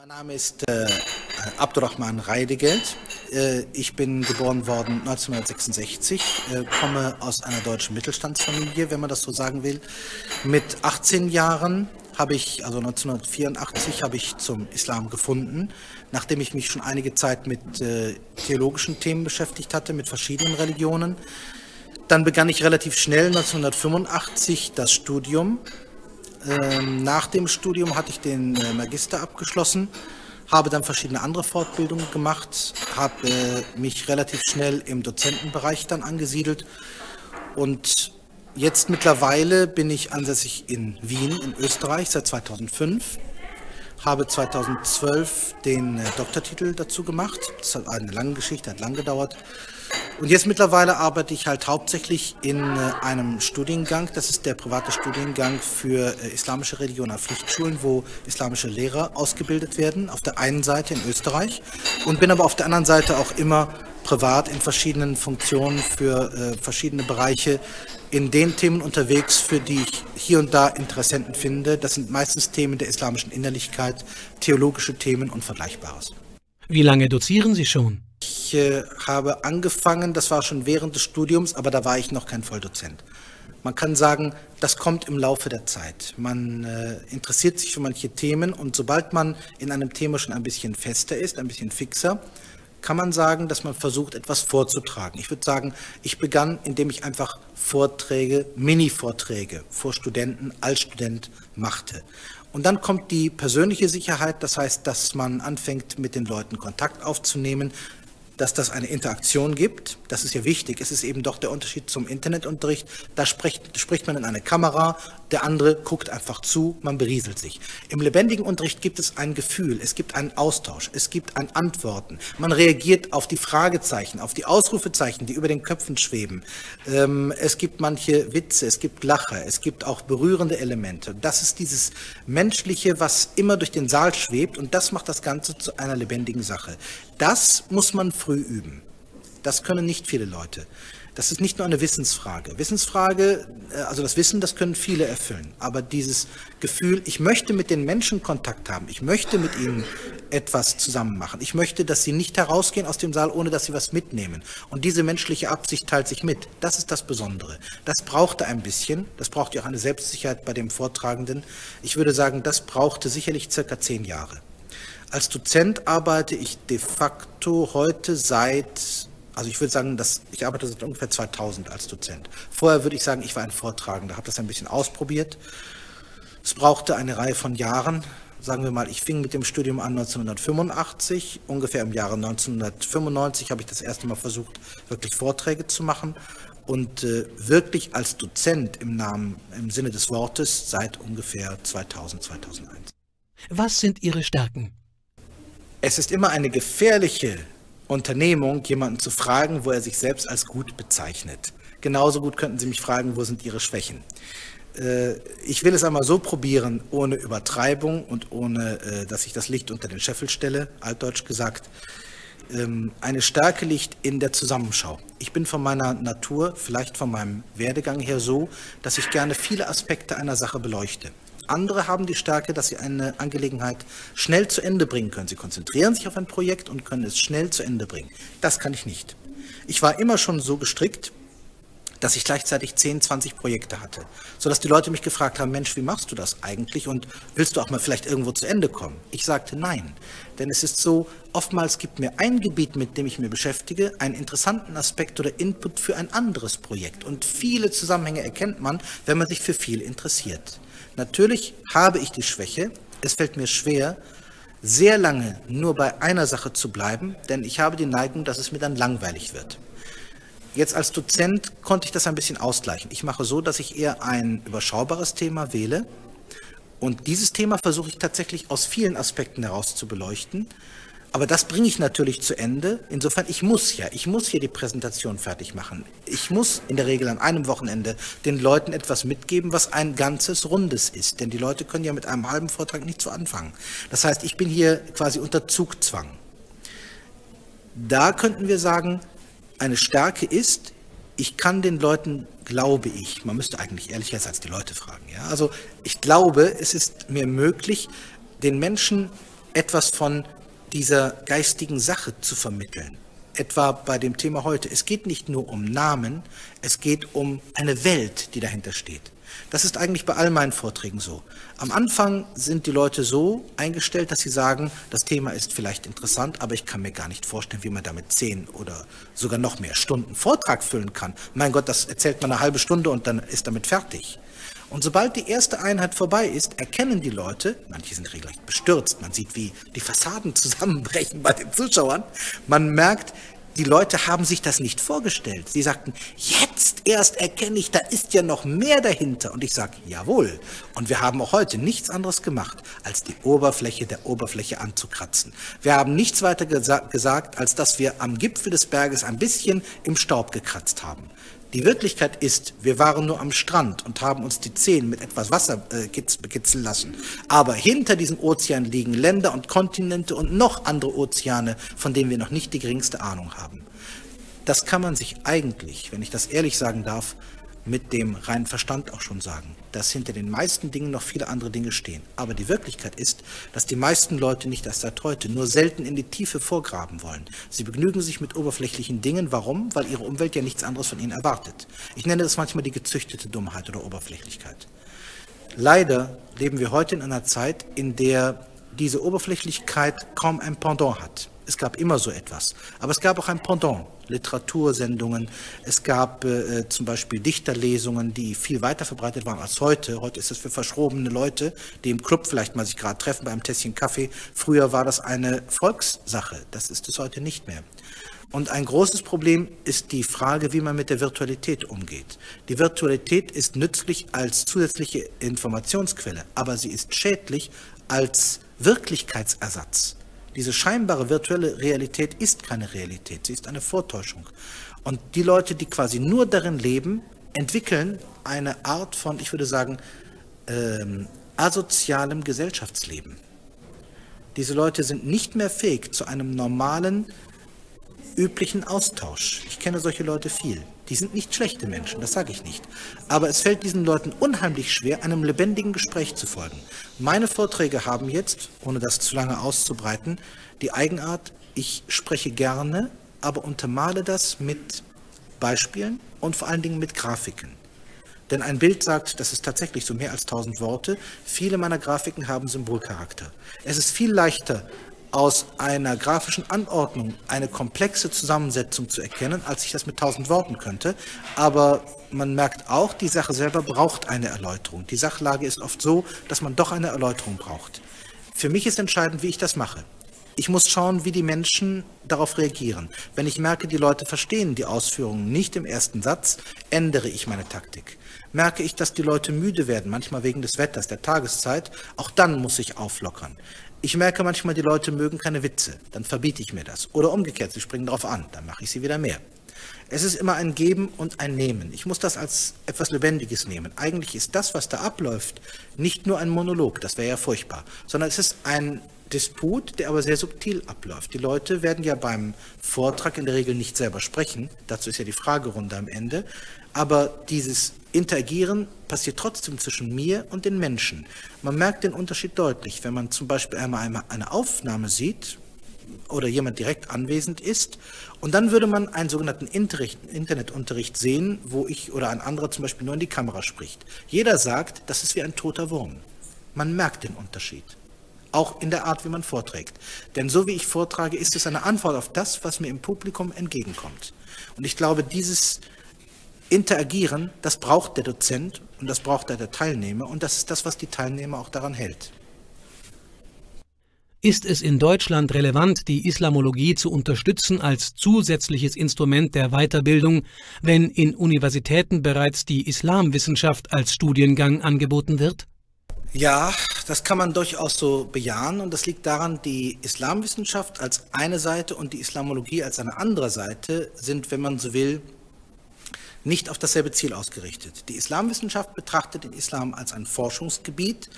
Mein Name ist Abdurrahman Reidegeld. Ich bin geboren worden 1966, komme aus einer deutschen Mittelstandsfamilie, wenn man das so sagen will. Mit 18 Jahren habe ich, also 1984, habe ich zum Islam gefunden, nachdem ich mich schon einige Zeit mit theologischen Themen beschäftigt hatte, mit verschiedenen Religionen. Dann begann ich relativ schnell 1985 das Studium. Nach dem Studium hatte ich den Magister abgeschlossen, habe dann verschiedene andere Fortbildungen gemacht, habe mich relativ schnell im Dozentenbereich dann angesiedelt und jetzt mittlerweile bin ich ansässig in Wien in Österreich seit 2005, habe 2012 den Doktortitel dazu gemacht, das hat eine lange Geschichte, hat lang gedauert. Und jetzt mittlerweile arbeite ich halt hauptsächlich in einem Studiengang, das ist der private Studiengang für islamische Religion an Pflichtschulen, wo islamische Lehrer ausgebildet werden, auf der einen Seite in Österreich und bin aber auf der anderen Seite auch immer privat in verschiedenen Funktionen für verschiedene Bereiche in den Themen unterwegs, für die ich hier und da Interessenten finde. Das sind meistens Themen der islamischen Innerlichkeit, theologische Themen und Vergleichbares. Wie lange dozieren Sie schon? Ich habe angefangen, das war schon während des Studiums, aber da war ich noch kein Volldozent. Man kann sagen, das kommt im Laufe der Zeit. Man interessiert sich für manche Themen und sobald man in einem Thema schon ein bisschen fester ist, ein bisschen fixer, kann man sagen, dass man versucht, etwas vorzutragen. Ich würde sagen, ich begann, indem ich einfach Vorträge, Mini-Vorträge vor Studenten als Student machte. Und dann kommt die persönliche Sicherheit, das heißt, dass man anfängt, mit den Leuten Kontakt aufzunehmen, dass das eine Interaktion gibt, das ist ja wichtig, es ist eben doch der Unterschied zum Internetunterricht, da spricht man in eine Kamera, der andere guckt einfach zu, man berieselt sich. Im lebendigen Unterricht gibt es ein Gefühl, es gibt einen Austausch, es gibt ein Antworten, man reagiert auf die Fragezeichen, auf die Ausrufezeichen, die über den Köpfen schweben, es gibt manche Witze, es gibt Lacher, es gibt auch berührende Elemente. Das ist dieses Menschliche, was immer durch den Saal schwebt und das macht das Ganze zu einer lebendigen Sache. Das muss man früh üben. Das können nicht viele Leute. Das ist nicht nur eine Wissensfrage. Wissensfrage, also das Wissen, das können viele erfüllen. Aber dieses Gefühl, ich möchte mit den Menschen Kontakt haben, ich möchte mit ihnen etwas zusammen machen, ich möchte, dass sie nicht herausgehen aus dem Saal, ohne dass sie was mitnehmen. Und diese menschliche Absicht teilt sich mit. Das ist das Besondere. Das brauchte ein bisschen. Das brauchte auch eine Selbstsicherheit bei dem Vortragenden. Ich würde sagen, das brauchte sicherlich circa 10 Jahre. Als Dozent arbeite ich de facto heute seit, also ich würde sagen, dass ich arbeite seit ungefähr 2000 als Dozent. Vorher würde ich sagen, ich war ein Vortragender, habe das ein bisschen ausprobiert. Es brauchte eine Reihe von Jahren. Sagen wir mal, ich fing mit dem Studium an 1985, ungefähr im Jahre 1995 habe ich das erste Mal versucht, wirklich Vorträge zu machen und wirklich als Dozent im Sinne des Wortes seit ungefähr 2000, 2001. Was sind Ihre Stärken? Es ist immer eine gefährliche Unternehmung, jemanden zu fragen, wo er sich selbst als gut bezeichnet. Genauso gut könnten Sie mich fragen, wo sind Ihre Schwächen? Ich will es einmal so probieren, ohne Übertreibung und ohne, dass ich das Licht unter den Scheffel stelle, altdeutsch gesagt. Eine Stärke liegt in der Zusammenschau. Ich bin von meiner Natur, vielleicht von meinem Werdegang her so, dass ich gerne viele Aspekte einer Sache beleuchte. Andere haben die Stärke, dass sie eine Angelegenheit schnell zu Ende bringen können. Sie konzentrieren sich auf ein Projekt und können es schnell zu Ende bringen. Das kann ich nicht. Ich war immer schon so gestrickt, dass ich gleichzeitig 10, 20 Projekte hatte, sodass die Leute mich gefragt haben, Mensch, wie machst du das eigentlich und willst du auch mal vielleicht irgendwo zu Ende kommen? Ich sagte nein, denn es ist so, oftmals gibt mir ein Gebiet, mit dem ich mich beschäftige, einen interessanten Aspekt oder Input für ein anderes Projekt und viele Zusammenhänge erkennt man, wenn man sich für viel interessiert. Natürlich habe ich die Schwäche, es fällt mir schwer, sehr lange nur bei einer Sache zu bleiben, denn ich habe die Neigung, dass es mir dann langweilig wird. Jetzt als Dozent konnte ich das ein bisschen ausgleichen. Ich mache so, dass ich eher ein überschaubares Thema wähle und dieses Thema versuche ich tatsächlich aus vielen Aspekten heraus zu beleuchten. Aber das bringe ich natürlich zu Ende. Insofern, ich muss hier die Präsentation fertig machen. Ich muss in der Regel an einem Wochenende den Leuten etwas mitgeben, was ein ganzes Rundes ist. Denn die Leute können ja mit einem halben Vortrag nicht so anfangen. Das heißt, ich bin hier quasi unter Zugzwang. Da könnten wir sagen, eine Stärke ist, ich kann den Leuten, glaube ich, man müsste eigentlich ehrlicher als die Leute fragen. Ja? Also ich glaube, es ist mir möglich, den Menschen etwas von dieser geistigen Sache zu vermitteln. Etwa bei dem Thema heute. Es geht nicht nur um Namen, es geht um eine Welt, die dahinter steht. Das ist eigentlich bei all meinen Vorträgen so. Am Anfang sind die Leute so eingestellt, dass sie sagen, das Thema ist vielleicht interessant, aber ich kann mir gar nicht vorstellen, wie man damit 10 oder sogar noch mehr Stunden Vortrag füllen kann. Mein Gott, das erzählt man eine halbe Stunde und dann ist damit fertig. Und sobald die erste Einheit vorbei ist, erkennen die Leute, manche sind regelrecht bestürzt, man sieht, wie die Fassaden zusammenbrechen bei den Zuschauern, man merkt, die Leute haben sich das nicht vorgestellt. Sie sagten, jetzt erst erkenne ich, da ist ja noch mehr dahinter. Und ich sage, jawohl. Und wir haben auch heute nichts anderes gemacht, als die Oberfläche der Oberfläche anzukratzen. Wir haben nichts weiter gesagt, als dass wir am Gipfel des Berges ein bisschen im Staub gekratzt haben. Die Wirklichkeit ist, wir waren nur am Strand und haben uns die Zehen mit etwas Wasser bekitzeln lassen. Aber hinter diesem Ozean liegen Länder und Kontinente und noch andere Ozeane, von denen wir noch nicht die geringste Ahnung haben. Das kann man sich eigentlich, wenn ich das ehrlich sagen darf, mit dem reinen Verstand auch schon sagen, dass hinter den meisten Dingen noch viele andere Dinge stehen. Aber die Wirklichkeit ist, dass die meisten Leute nicht erst seit heute nur selten in die Tiefe vorgraben wollen. Sie begnügen sich mit oberflächlichen Dingen. Warum? Weil ihre Umwelt ja nichts anderes von ihnen erwartet. Ich nenne das manchmal die gezüchtete Dummheit oder Oberflächlichkeit. Leider leben wir heute in einer Zeit, in der diese Oberflächlichkeit kaum ein Pendant hat. Es gab immer so etwas, aber es gab auch ein Pendant. Literatursendungen, es gab zum Beispiel Dichterlesungen, die viel weiter verbreitet waren als heute. Heute ist es für verschrobene Leute, die im Club vielleicht mal sich gerade treffen bei einem Tässchen Kaffee. Früher war das eine Volkssache, das ist es heute nicht mehr. Und ein großes Problem ist die Frage, wie man mit der Virtualität umgeht. Die Virtualität ist nützlich als zusätzliche Informationsquelle, aber sie ist schädlich als Wirklichkeitsersatz. Diese scheinbare virtuelle Realität ist keine Realität, sie ist eine Vortäuschung. Und die Leute, die quasi nur darin leben, entwickeln eine Art von, ich würde sagen, asozialem Gesellschaftsleben. Diese Leute sind nicht mehr fähig zu einem normalen, üblichen Austausch. Ich kenne solche Leute viel. Die sind nicht schlechte Menschen, das sage ich nicht. Aber es fällt diesen Leuten unheimlich schwer, einem lebendigen Gespräch zu folgen. Meine Vorträge haben jetzt, ohne das zu lange auszubreiten, die Eigenart, ich spreche gerne, aber untermale das mit Beispielen und vor allen Dingen mit Grafiken. Denn ein Bild sagt, das ist tatsächlich so mehr als 1000 Worte, viele meiner Grafiken haben Symbolcharakter. Es ist viel leichter, aus einer grafischen Anordnung eine komplexe Zusammensetzung zu erkennen, als ich das mit 1000 Worten könnte. Aber man merkt auch, die Sache selber braucht eine Erläuterung. Die Sachlage ist oft so, dass man doch eine Erläuterung braucht. Für mich ist entscheidend, wie ich das mache. Ich muss schauen, wie die Menschen darauf reagieren. Wenn ich merke, die Leute verstehen die Ausführungen nicht im ersten Satz, ändere ich meine Taktik. Merke ich, dass die Leute müde werden, manchmal wegen des Wetters, der Tageszeit, auch dann muss ich auflockern. Ich merke manchmal, die Leute mögen keine Witze, dann verbiete ich mir das. Oder umgekehrt, sie springen darauf an, dann mache ich sie wieder mehr. Es ist immer ein Geben und ein Nehmen. Ich muss das als etwas Lebendiges nehmen. Eigentlich ist das, was da abläuft, nicht nur ein Monolog, das wäre ja furchtbar, sondern es ist ein Disput, der aber sehr subtil abläuft. Die Leute werden ja beim Vortrag in der Regel nicht selber sprechen, dazu ist ja die Fragerunde am Ende, aber dieses Interagieren passiert trotzdem zwischen mir und den Menschen. Man merkt den Unterschied deutlich, wenn man zum Beispiel einmal eine Aufnahme sieht oder jemand direkt anwesend ist und dann würde man einen sogenannten Internetunterricht sehen, wo ich oder ein anderer zum Beispiel nur in die Kamera spricht. Jeder sagt, das ist wie ein toter Wurm. Man merkt den Unterschied. Auch in der Art, wie man vorträgt. Denn so wie ich vortrage, ist es eine Antwort auf das, was mir im Publikum entgegenkommt. Und ich glaube, dieses Interagieren, das braucht der Dozent und das braucht der Teilnehmer und das ist das, was die Teilnehmer auch daran hält. Ist es in Deutschland relevant, die Islamologie zu unterstützen als zusätzliches Instrument der Weiterbildung, wenn in Universitäten bereits die Islamwissenschaft als Studiengang angeboten wird? Ja, das kann man durchaus so bejahen und das liegt daran, die Islamwissenschaft als eine Seite und die Islamologie als eine andere Seite sind, wenn man so will, nicht auf dasselbe Ziel ausgerichtet. Die Islamwissenschaft betrachtet den Islam als ein Forschungsgebiet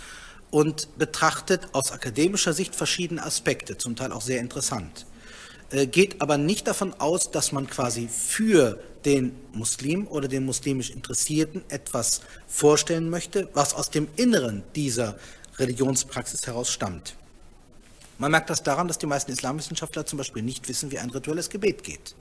und betrachtet aus akademischer Sicht verschiedene Aspekte, zum Teil auch sehr interessant. Geht aber nicht davon aus, dass man quasi für den Muslim oder den muslimisch Interessierten etwas vorstellen möchte, was aus dem Inneren dieser Religionspraxis heraus stammt. Man merkt das daran, dass die meisten Islamwissenschaftler zum Beispiel nicht wissen, wie ein rituelles Gebet geht.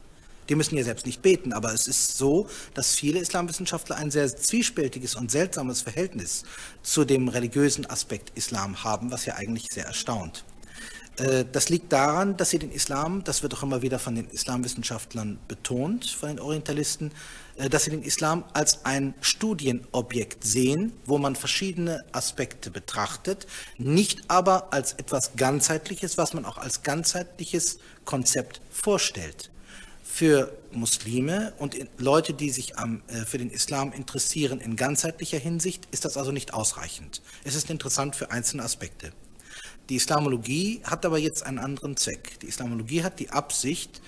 Die müssen ja selbst nicht beten, aber es ist so, dass viele Islamwissenschaftler ein sehr zwiespältiges und seltsames Verhältnis zu dem religiösen Aspekt Islam haben, was ja eigentlich sehr erstaunt. Das liegt daran, dass sie den Islam, das wird auch immer wieder von den Islamwissenschaftlern betont, von den Orientalisten, dass sie den Islam als ein Studienobjekt sehen, wo man verschiedene Aspekte betrachtet, nicht aber als etwas Ganzheitliches, was man auch als ganzheitliches Konzept vorstellt. Für Muslime und Leute, die sich für den Islam interessieren in ganzheitlicher Hinsicht, ist das also nicht ausreichend. Es ist interessant für einzelne Aspekte. Die Islamologie hat aber jetzt einen anderen Zweck. Die Islamologie hat die Absicht,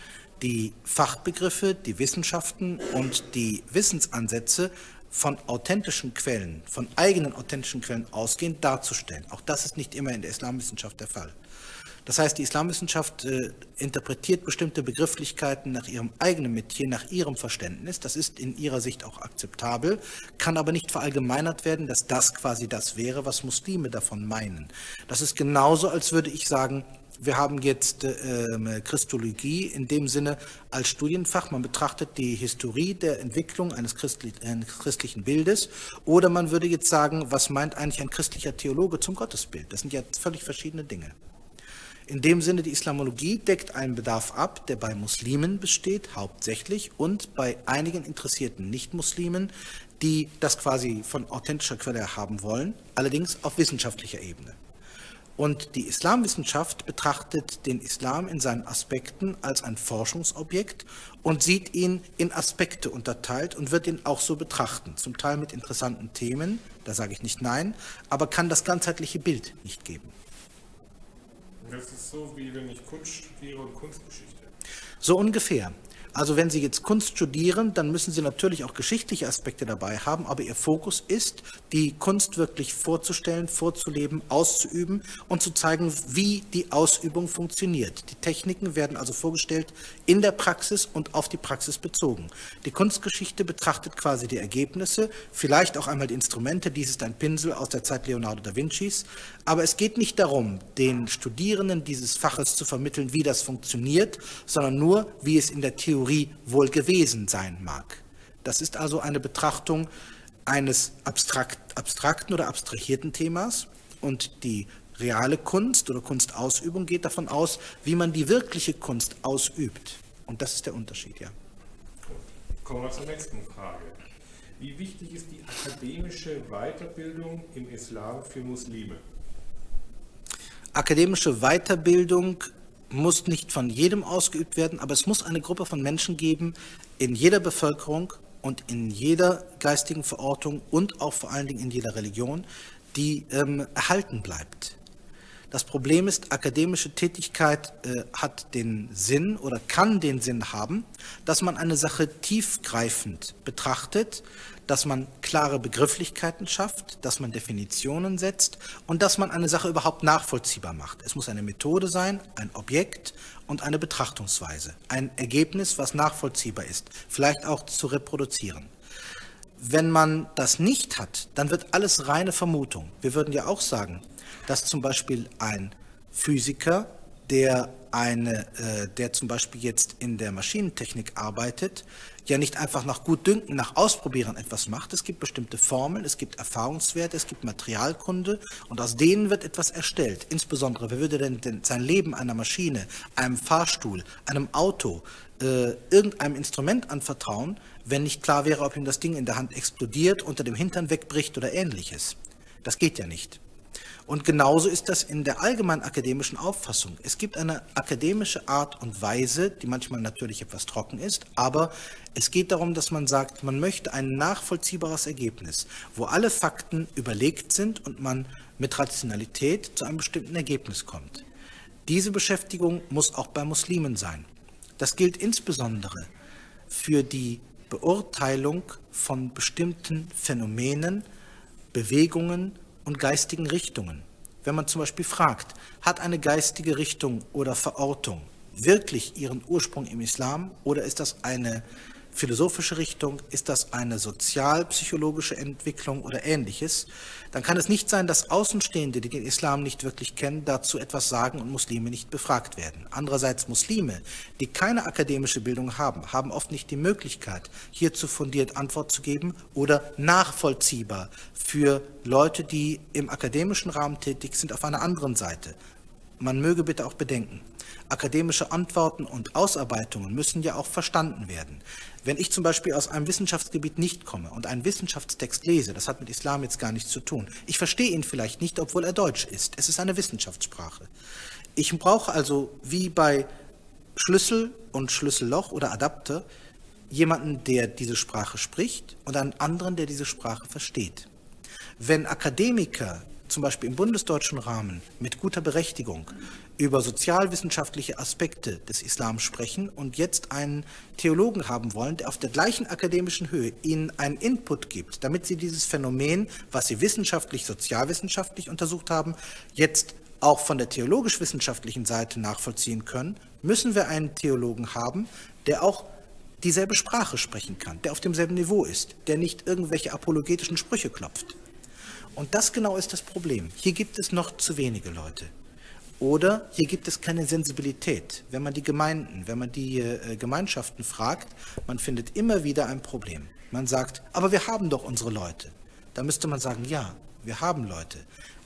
die Fachbegriffe, die Wissenschaften und die Wissensansätze von authentischen Quellen, von eigenen authentischen Quellen ausgehend darzustellen. Auch das ist nicht immer in der Islamwissenschaft der Fall. Das heißt, die Islamwissenschaft interpretiert bestimmte Begrifflichkeiten nach ihrem eigenen Metier, nach ihrem Verständnis. Das ist in ihrer Sicht auch akzeptabel, kann aber nicht verallgemeinert werden, dass das quasi das wäre, was Muslime davon meinen. Das ist genauso, als würde ich sagen, wir haben jetzt Christologie in dem Sinne als Studienfach. Man betrachtet die Historie der Entwicklung eines christlichen Bildes. Oder man würde jetzt sagen, was meint eigentlich ein christlicher Theologe zum Gottesbild? Das sind ja völlig verschiedene Dinge. In dem Sinne, die Islamologie deckt einen Bedarf ab, der bei Muslimen besteht, hauptsächlich, und bei einigen interessierten Nicht-Muslimen, die das quasi von authentischer Quelle haben wollen, allerdings auf wissenschaftlicher Ebene. Und die Islamwissenschaft betrachtet den Islam in seinen Aspekten als ein Forschungsobjekt und sieht ihn in Aspekte unterteilt und wird ihn auch so betrachten, zum Teil mit interessanten Themen, da sage ich nicht nein, aber kann das ganzheitliche Bild nicht geben. Das ist so, wie wenn ich Kunst studiere und Kunstgeschichte. So ungefähr. Also wenn Sie jetzt Kunst studieren, dann müssen Sie natürlich auch geschichtliche Aspekte dabei haben, aber Ihr Fokus ist, die Kunst wirklich vorzustellen, vorzuleben, auszuüben und zu zeigen, wie die Ausübung funktioniert. Die Techniken werden also vorgestellt in der Praxis und auf die Praxis bezogen. Die Kunstgeschichte betrachtet quasi die Ergebnisse, vielleicht auch einmal die Instrumente, dies ist ein Pinsel aus der Zeit Leonardo da Vincis, aber es geht nicht darum, den Studierenden dieses Faches zu vermitteln, wie das funktioniert, sondern nur, wie es in der Theorie wohl gewesen sein mag. Das ist also eine Betrachtung eines abstrakten oder abstrahierten Themas und die reale Kunst oder Kunstausübung geht davon aus, wie man die wirkliche Kunst ausübt. Und das ist der Unterschied, ja. Kommen wir zur nächsten Frage. Wie wichtig ist die akademische Weiterbildung im Islam für Muslime? Akademische Weiterbildung muss nicht von jedem ausgeübt werden, aber es muss eine Gruppe von Menschen geben, in jeder Bevölkerung und in jeder geistigen Verortung und auch vor allen Dingen in jeder Religion, die erhalten bleibt. Das Problem ist, akademische Tätigkeit hat den Sinn oder kann den Sinn haben, dass man eine Sache tiefgreifend betrachtet, dass man klare Begrifflichkeiten schafft, dass man Definitionen setzt und dass man eine Sache überhaupt nachvollziehbar macht. Es muss eine Methode sein, ein Objekt und eine Betrachtungsweise, ein Ergebnis, was nachvollziehbar ist, vielleicht auch zu reproduzieren. Wenn man das nicht hat, dann wird alles reine Vermutung. Wir würden ja auch sagen, dass zum Beispiel ein Physiker, der zum Beispiel jetzt in der Maschinentechnik arbeitet, ja nicht einfach nach Gutdünken, nach Ausprobieren etwas macht. Es gibt bestimmte Formeln, es gibt Erfahrungswerte, es gibt Materialkunde und aus denen wird etwas erstellt. Insbesondere, wer würde denn sein Leben einer Maschine, einem Fahrstuhl, einem Auto, irgendeinem Instrument anvertrauen, wenn nicht klar wäre, ob ihm das Ding in der Hand explodiert, unter dem Hintern wegbricht oder Ähnliches. Das geht ja nicht. Und genauso ist das in der allgemeinen akademischen Auffassung. Es gibt eine akademische Art und Weise, die manchmal natürlich etwas trocken ist, aber es geht darum, dass man sagt, man möchte ein nachvollziehbares Ergebnis, wo alle Fakten überlegt sind und man mit Rationalität zu einem bestimmten Ergebnis kommt. Diese Beschäftigung muss auch bei Muslimen sein. Das gilt insbesondere für die Beurteilung von bestimmten Phänomenen, Bewegungen und geistigen Richtungen. Wenn man zum Beispiel fragt, hat eine geistige Richtung oder Verortung wirklich ihren Ursprung im Islam oder ist das eine philosophische Richtung, ist das eine sozialpsychologische Entwicklung oder Ähnliches, dann kann es nicht sein, dass Außenstehende, die den Islam nicht wirklich kennen, dazu etwas sagen und Muslime nicht befragt werden. Andererseits Muslime, die keine akademische Bildung haben, haben oft nicht die Möglichkeit, hierzu fundiert Antwort zu geben oder nachvollziehbar für Leute, die im akademischen Rahmen tätig sind, auf einer anderen Seite. Man möge bitte auch bedenken, akademische Antworten und Ausarbeitungen müssen ja auch verstanden werden. Wenn ich zum Beispiel aus einem Wissenschaftsgebiet nicht komme und einen Wissenschaftstext lese, das hat mit Islam jetzt gar nichts zu tun. Ich verstehe ihn vielleicht nicht, obwohl er deutsch ist. Es ist eine Wissenschaftssprache. Ich brauche also, wie bei Schlüssel und Schlüsselloch oder Adapter, jemanden, der diese Sprache spricht und einen anderen, der diese Sprache versteht. Wenn Akademiker zum Beispiel im bundesdeutschen Rahmen mit guter Berechtigung über sozialwissenschaftliche Aspekte des Islams sprechen und jetzt einen Theologen haben wollen, der auf der gleichen akademischen Höhe ihnen einen Input gibt, damit sie dieses Phänomen, was sie wissenschaftlich, sozialwissenschaftlich untersucht haben, jetzt auch von der theologisch-wissenschaftlichen Seite nachvollziehen können, müssen wir einen Theologen haben, der auch dieselbe Sprache sprechen kann, der auf demselben Niveau ist, der nicht irgendwelche apologetischen Sprüche klopft. Und das genau ist das Problem. Hier gibt es noch zu wenige Leute. Oder hier gibt es keine Sensibilität. Wenn man die Gemeinden, wenn man die Gemeinschaften fragt, man findet immer wieder ein Problem. Man sagt, aber wir haben doch unsere Leute. Da müsste man sagen, ja, wir haben Leute.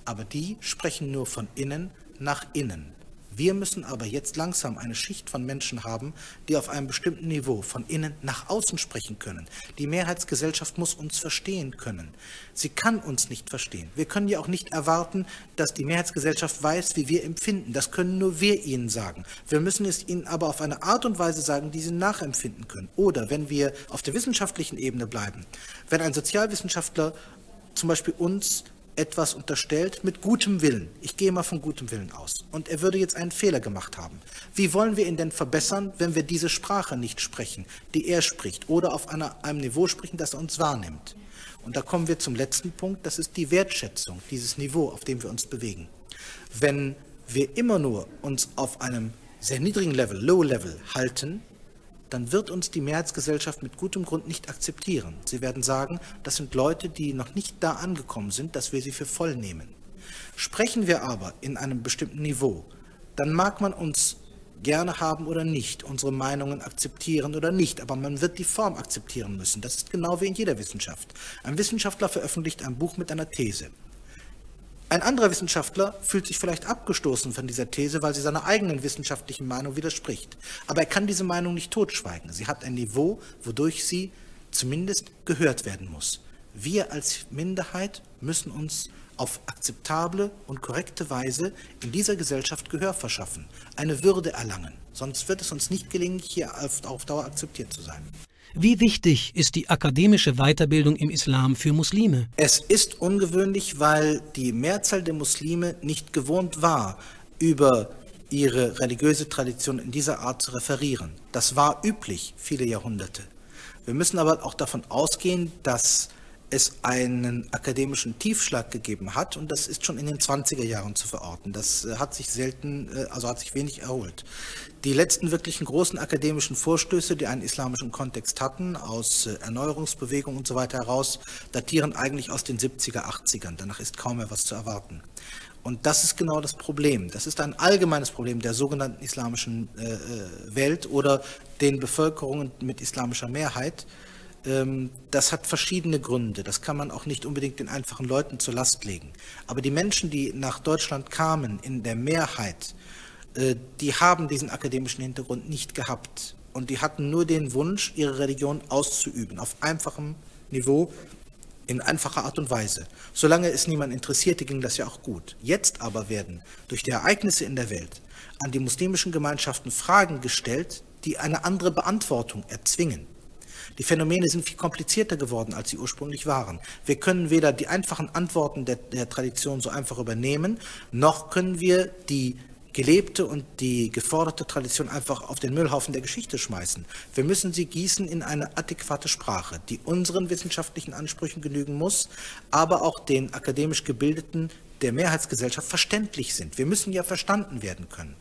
Aber die sprechen nur von innen nach innen. Wir müssen aber jetzt langsam eine Schicht von Menschen haben, die auf einem bestimmten Niveau von innen nach außen sprechen können. Die Mehrheitsgesellschaft muss uns verstehen können. Sie kann uns nicht verstehen. Wir können ja auch nicht erwarten, dass die Mehrheitsgesellschaft weiß, wie wir empfinden. Das können nur wir ihnen sagen. Wir müssen es ihnen aber auf eine Art und Weise sagen, die sie nachempfinden können. Oder wenn wir auf der wissenschaftlichen Ebene bleiben, wenn ein Sozialwissenschaftler zum Beispiel uns etwas unterstellt mit gutem Willen. Ich gehe mal von gutem Willen aus. Und er würde jetzt einen Fehler gemacht haben. Wie wollen wir ihn denn verbessern, wenn wir diese Sprache nicht sprechen, die er spricht, oder auf einem Niveau sprechen, das er uns wahrnimmt? Und da kommen wir zum letzten Punkt, das ist die Wertschätzung, dieses Niveau, auf dem wir uns bewegen. Wenn wir immer nur uns auf einem sehr niedrigen Level, Low Level, halten, dann wird uns die Mehrheitsgesellschaft mit gutem Grund nicht akzeptieren. Sie werden sagen, das sind Leute, die noch nicht da angekommen sind, dass wir sie für voll nehmen. Sprechen wir aber in einem bestimmten Niveau, dann mag man uns gerne haben oder nicht, unsere Meinungen akzeptieren oder nicht, aber man wird die Form akzeptieren müssen. Das ist genau wie in jeder Wissenschaft. Ein Wissenschaftler veröffentlicht ein Buch mit einer These. Ein anderer Wissenschaftler fühlt sich vielleicht abgestoßen von dieser These, weil sie seiner eigenen wissenschaftlichen Meinung widerspricht. Aber er kann diese Meinung nicht totschweigen. Sie hat ein Niveau, wodurch sie zumindest gehört werden muss. Wir als Minderheit müssen uns auf akzeptable und korrekte Weise in dieser Gesellschaft Gehör verschaffen, eine Würde erlangen. Sonst wird es uns nicht gelingen, hier auf Dauer akzeptiert zu sein. Wie wichtig ist die akademische Weiterbildung im Islam für Muslime? Es ist ungewöhnlich, weil die Mehrzahl der Muslime nicht gewohnt war, über ihre religiöse Tradition in dieser Art zu referieren. Das war üblich viele Jahrhunderte. Wir müssen aber auch davon ausgehen, dass es einen akademischen Tiefschlag gegeben hat, und das ist schon in den 20er Jahren zu verorten. Das hat sich wenig erholt. Die letzten wirklichen großen akademischen Vorstöße, die einen islamischen Kontext hatten, aus Erneuerungsbewegungen und so weiter heraus, datieren eigentlich aus den 70er, 80ern. Danach ist kaum mehr was zu erwarten. Und das ist genau das Problem. Das ist ein allgemeines Problem der sogenannten islamischen Welt oder den Bevölkerungen mit islamischer Mehrheit. Das hat verschiedene Gründe. Das kann man auch nicht unbedingt den einfachen Leuten zur Last legen. Aber die Menschen, die nach Deutschland kamen, in der Mehrheit, die haben diesen akademischen Hintergrund nicht gehabt. Und die hatten nur den Wunsch, ihre Religion auszuüben, auf einfachem Niveau, in einfacher Art und Weise. Solange es niemand interessierte, ging das ja auch gut. Jetzt aber werden durch die Ereignisse in der Welt an die muslimischen Gemeinschaften Fragen gestellt, die eine andere Beantwortung erzwingen. Die Phänomene sind viel komplizierter geworden, als sie ursprünglich waren. Wir können weder die einfachen Antworten der Tradition so einfach übernehmen, noch können wir die gelebte und die geforderte Tradition einfach auf den Müllhaufen der Geschichte schmeißen. Wir müssen sie gießen in eine adäquate Sprache, die unseren wissenschaftlichen Ansprüchen genügen muss, aber auch den akademisch Gebildeten der Mehrheitsgesellschaft verständlich sind. Wir müssen ja verstanden werden können.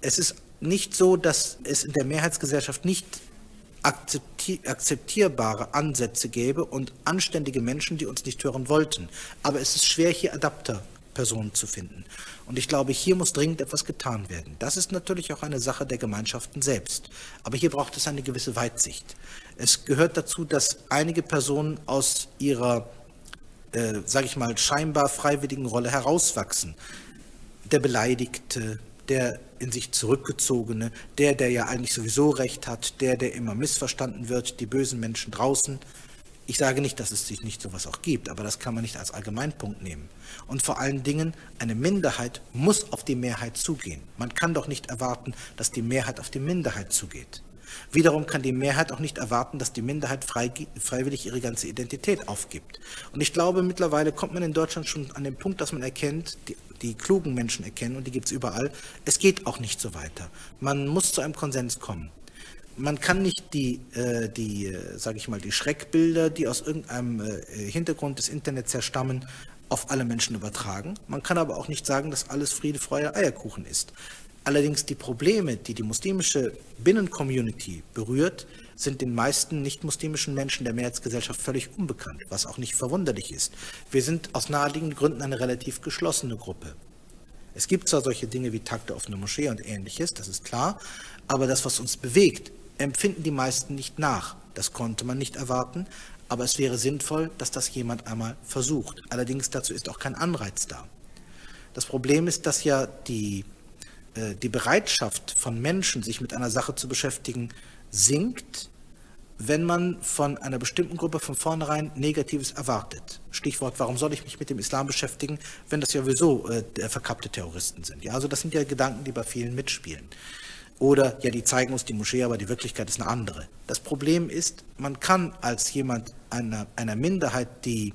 Es ist nicht so, dass es in der Mehrheitsgesellschaft nicht akzeptierbare Ansätze gäbe und anständige Menschen, die uns nicht hören wollten. Aber es ist schwer, hier Adapterpersonen zu finden. Und ich glaube, hier muss dringend etwas getan werden. Das ist natürlich auch eine Sache der Gemeinschaften selbst. Aber hier braucht es eine gewisse Weitsicht. Es gehört dazu, dass einige Personen aus ihrer, sage ich mal, scheinbar freiwilligen Rolle herauswachsen. Der Beleidigte, der in sich Zurückgezogene, der ja eigentlich sowieso recht hat, der immer missverstanden wird, die bösen Menschen draußen. Ich sage nicht, dass es sich nicht sowas auch gibt, aber das kann man nicht als Allgemeinpunkt nehmen. Und vor allen Dingen, eine Minderheit muss auf die Mehrheit zugehen. Man kann doch nicht erwarten, dass die Mehrheit auf die Minderheit zugeht. Wiederum kann die Mehrheit auch nicht erwarten, dass die Minderheit freiwillig ihre ganze Identität aufgibt. Und ich glaube, mittlerweile kommt man in Deutschland schon an den Punkt, dass man erkennt, die klugen Menschen erkennen, und die gibt es überall, es geht auch nicht so weiter. Man muss zu einem Konsens kommen. Man kann nicht die Schreckbilder, die aus irgendeinem Hintergrund des Internets herstammen, auf alle Menschen übertragen. Man kann aber auch nicht sagen, dass alles Friede, Freude, Eierkuchen ist. Allerdings die Probleme, die die muslimische Binnencommunity berührt, sind den meisten nicht-muslimischen Menschen der Mehrheitsgesellschaft völlig unbekannt, was auch nicht verwunderlich ist. Wir sind aus naheliegenden Gründen eine relativ geschlossene Gruppe. Es gibt zwar solche Dinge wie Tag der offenen Moschee und Ähnliches, das ist klar, aber das, was uns bewegt, empfinden die meisten nicht nach. Das konnte man nicht erwarten, aber es wäre sinnvoll, dass das jemand einmal versucht. Allerdings dazu ist auch kein Anreiz da. Das Problem ist, dass ja die Bereitschaft von Menschen, sich mit einer Sache zu beschäftigen, sinkt, wenn man von einer bestimmten Gruppe von vornherein Negatives erwartet. Stichwort, warum soll ich mich mit dem Islam beschäftigen, wenn das ja sowieso verkappte Terroristen sind. Ja, also das sind ja Gedanken, die bei vielen mitspielen. Oder, ja, die zeigen uns die Moschee, aber die Wirklichkeit ist eine andere. Das Problem ist, man kann als jemand einer Minderheit, die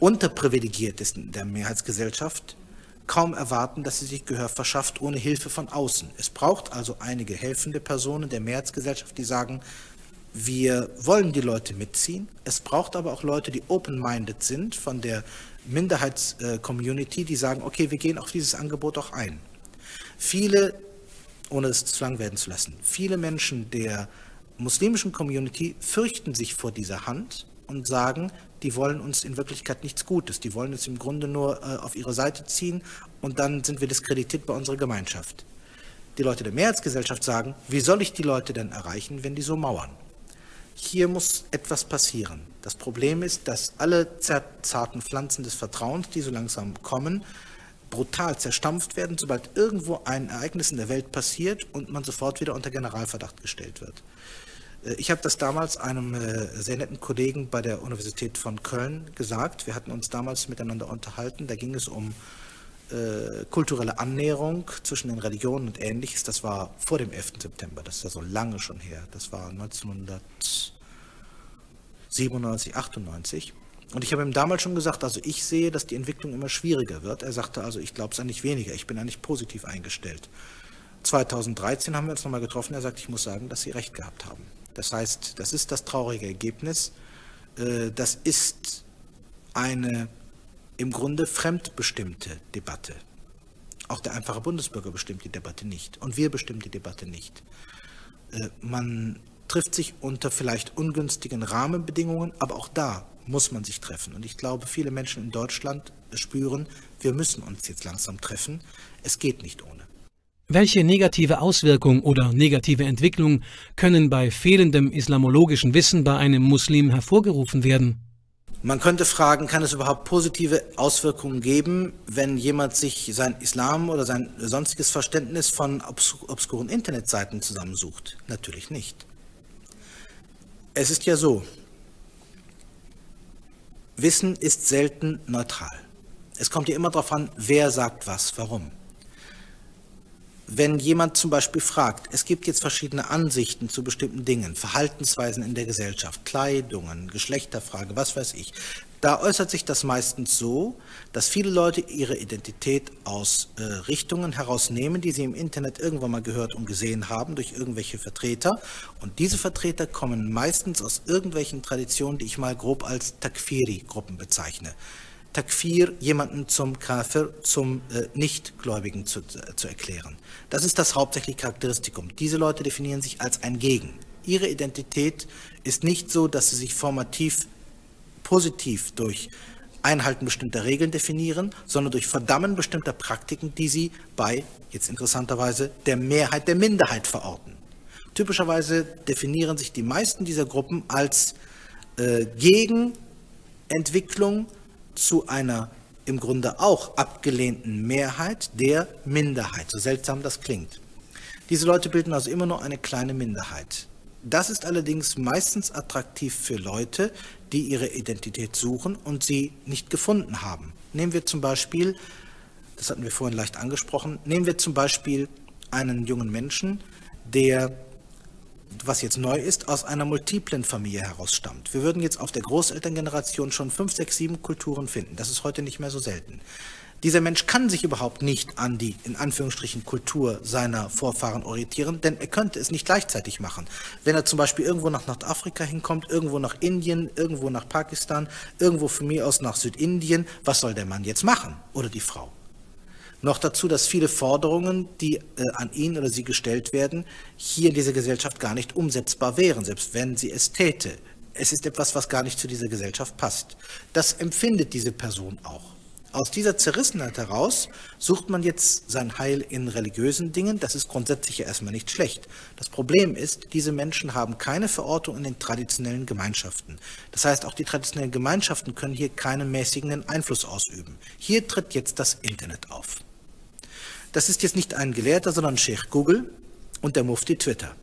unterprivilegiert ist in der Mehrheitsgesellschaft, kaum erwarten, dass sie sich Gehör verschafft ohne Hilfe von außen. Es braucht also einige helfende Personen der Mehrheitsgesellschaft, die sagen, wir wollen die Leute mitziehen. Es braucht aber auch Leute, die open-minded sind von der Minderheitscommunity, die sagen, okay, wir gehen auf dieses Angebot auch ein. Viele, ohne es zu lang werden zu lassen, viele Menschen der muslimischen Community fürchten sich vor dieser Hand und sagen, die wollen uns in Wirklichkeit nichts Gutes. Die wollen uns im Grunde nur auf ihre Seite ziehen und dann sind wir diskreditiert bei unserer Gemeinschaft. Die Leute der Mehrheitsgesellschaft sagen, wie soll ich die Leute denn erreichen, wenn die so mauern? Hier muss etwas passieren. Das Problem ist, dass alle zarten Pflanzen des Vertrauens, die so langsam kommen, brutal zerstampft werden, sobald irgendwo ein Ereignis in der Welt passiert und man sofort wieder unter Generalverdacht gestellt wird. Ich habe das damals einem sehr netten Kollegen bei der Universität von Köln gesagt. Wir hatten uns damals miteinander unterhalten. Da ging es um kulturelle Annäherung zwischen den Religionen und Ähnliches. Das war vor dem 11. September. Das ist ja so lange schon her. Das war 1997, 98. Und ich habe ihm damals schon gesagt, also ich sehe, dass die Entwicklung immer schwieriger wird. Er sagte also, ich glaube es eigentlich weniger. Ich bin eigentlich positiv eingestellt. 2013 haben wir uns nochmal getroffen. Er sagt, ich muss sagen, dass Sie recht gehabt haben. Das heißt, das ist das traurige Ergebnis. Das ist eine im Grunde fremdbestimmte Debatte. Auch der einfache Bundesbürger bestimmt die Debatte nicht. Und wir bestimmen die Debatte nicht. Man trifft sich unter vielleicht ungünstigen Rahmenbedingungen, aber auch da muss man sich treffen. Und ich glaube, viele Menschen in Deutschland spüren, wir müssen uns jetzt langsam treffen. Es geht nicht ohne. Welche negative Auswirkung oder negative Entwicklung können bei fehlendem islamologischen Wissen bei einem Muslim hervorgerufen werden? Man könnte fragen, kann es überhaupt positive Auswirkungen geben, wenn jemand sich sein Islam oder sein sonstiges Verständnis von obskuren Internetseiten zusammensucht? Natürlich nicht. Es ist ja so, Wissen ist selten neutral. Es kommt ja immer darauf an, wer sagt was, warum. Wenn jemand zum Beispiel fragt, es gibt jetzt verschiedene Ansichten zu bestimmten Dingen, Verhaltensweisen in der Gesellschaft, Kleidungen, Geschlechterfrage, was weiß ich, da äußert sich das meistens so, dass viele Leute ihre Identität aus Richtungen herausnehmen, die sie im Internet irgendwann mal gehört und gesehen haben durch irgendwelche Vertreter. Und diese Vertreter kommen meistens aus irgendwelchen Traditionen, die ich mal grob als Takfiri-Gruppen bezeichne. Takfir, jemanden zum Kafir, zum Nichtgläubigen zu erklären. Das ist das hauptsächliche Charakteristikum. Diese Leute definieren sich als ein Gegen. ihre Identität ist nicht so, dass sie sich formativ positiv durch Einhalten bestimmter Regeln definieren, sondern durch Verdammen bestimmter Praktiken, die sie bei, jetzt interessanterweise, der Mehrheit der Minderheit verorten. Typischerweise definieren sich die meisten dieser Gruppen als Gegenentwicklung zu einer im Grunde auch abgelehnten Mehrheit der Minderheit, so seltsam das klingt. Diese Leute bilden also immer nur eine kleine Minderheit. Das ist allerdings meistens attraktiv für Leute, die ihre Identität suchen und sie nicht gefunden haben. Nehmen wir zum Beispiel, das hatten wir vorhin leicht angesprochen, nehmen wir zum Beispiel einen jungen Menschen, der, was jetzt neu ist, aus einer multiplen Familie herausstammt. Wir würden jetzt auf der Großelterngeneration schon 5, 6, 7 Kulturen finden. Das ist heute nicht mehr so selten. Dieser Mensch kann sich überhaupt nicht an die, in Anführungsstrichen, Kultur seiner Vorfahren orientieren, denn er könnte es nicht gleichzeitig machen. Wenn er zum Beispiel irgendwo nach Nordafrika hinkommt, irgendwo nach Indien, irgendwo nach Pakistan, irgendwo von mir aus nach Südindien, was soll der Mann jetzt machen oder die Frau? Noch dazu, dass viele Forderungen, die an ihn oder sie gestellt werden, hier in dieser Gesellschaft gar nicht umsetzbar wären, selbst wenn sie es täte. Es ist etwas, was gar nicht zu dieser Gesellschaft passt. Das empfindet diese Person auch. Aus dieser Zerrissenheit heraus sucht man jetzt sein Heil in religiösen Dingen. Das ist grundsätzlich ja erstmal nicht schlecht. Das Problem ist, diese Menschen haben keine Verortung in den traditionellen Gemeinschaften. Das heißt, auch die traditionellen Gemeinschaften können hier keinen mäßigenden Einfluss ausüben. Hier tritt jetzt das Internet auf. Das ist jetzt nicht ein Gelehrter, sondern Sheikh Google und der Mufti Twitter.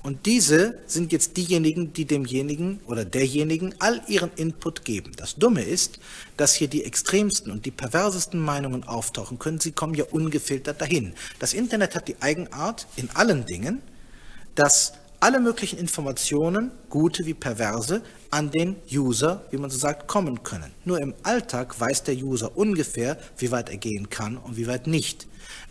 Und diese sind jetzt diejenigen, die demjenigen oder derjenigen all ihren Input geben. Das Dumme ist, dass hier die extremsten und die perversesten Meinungen auftauchen können. Sie kommen ja ungefiltert dahin. Das Internet hat die Eigenart in allen Dingen, dass alle möglichen Informationen, gute wie perverse, an den User, wie man so sagt, kommen können. Nur im Alltag weiß der User ungefähr, wie weit er gehen kann und wie weit nicht.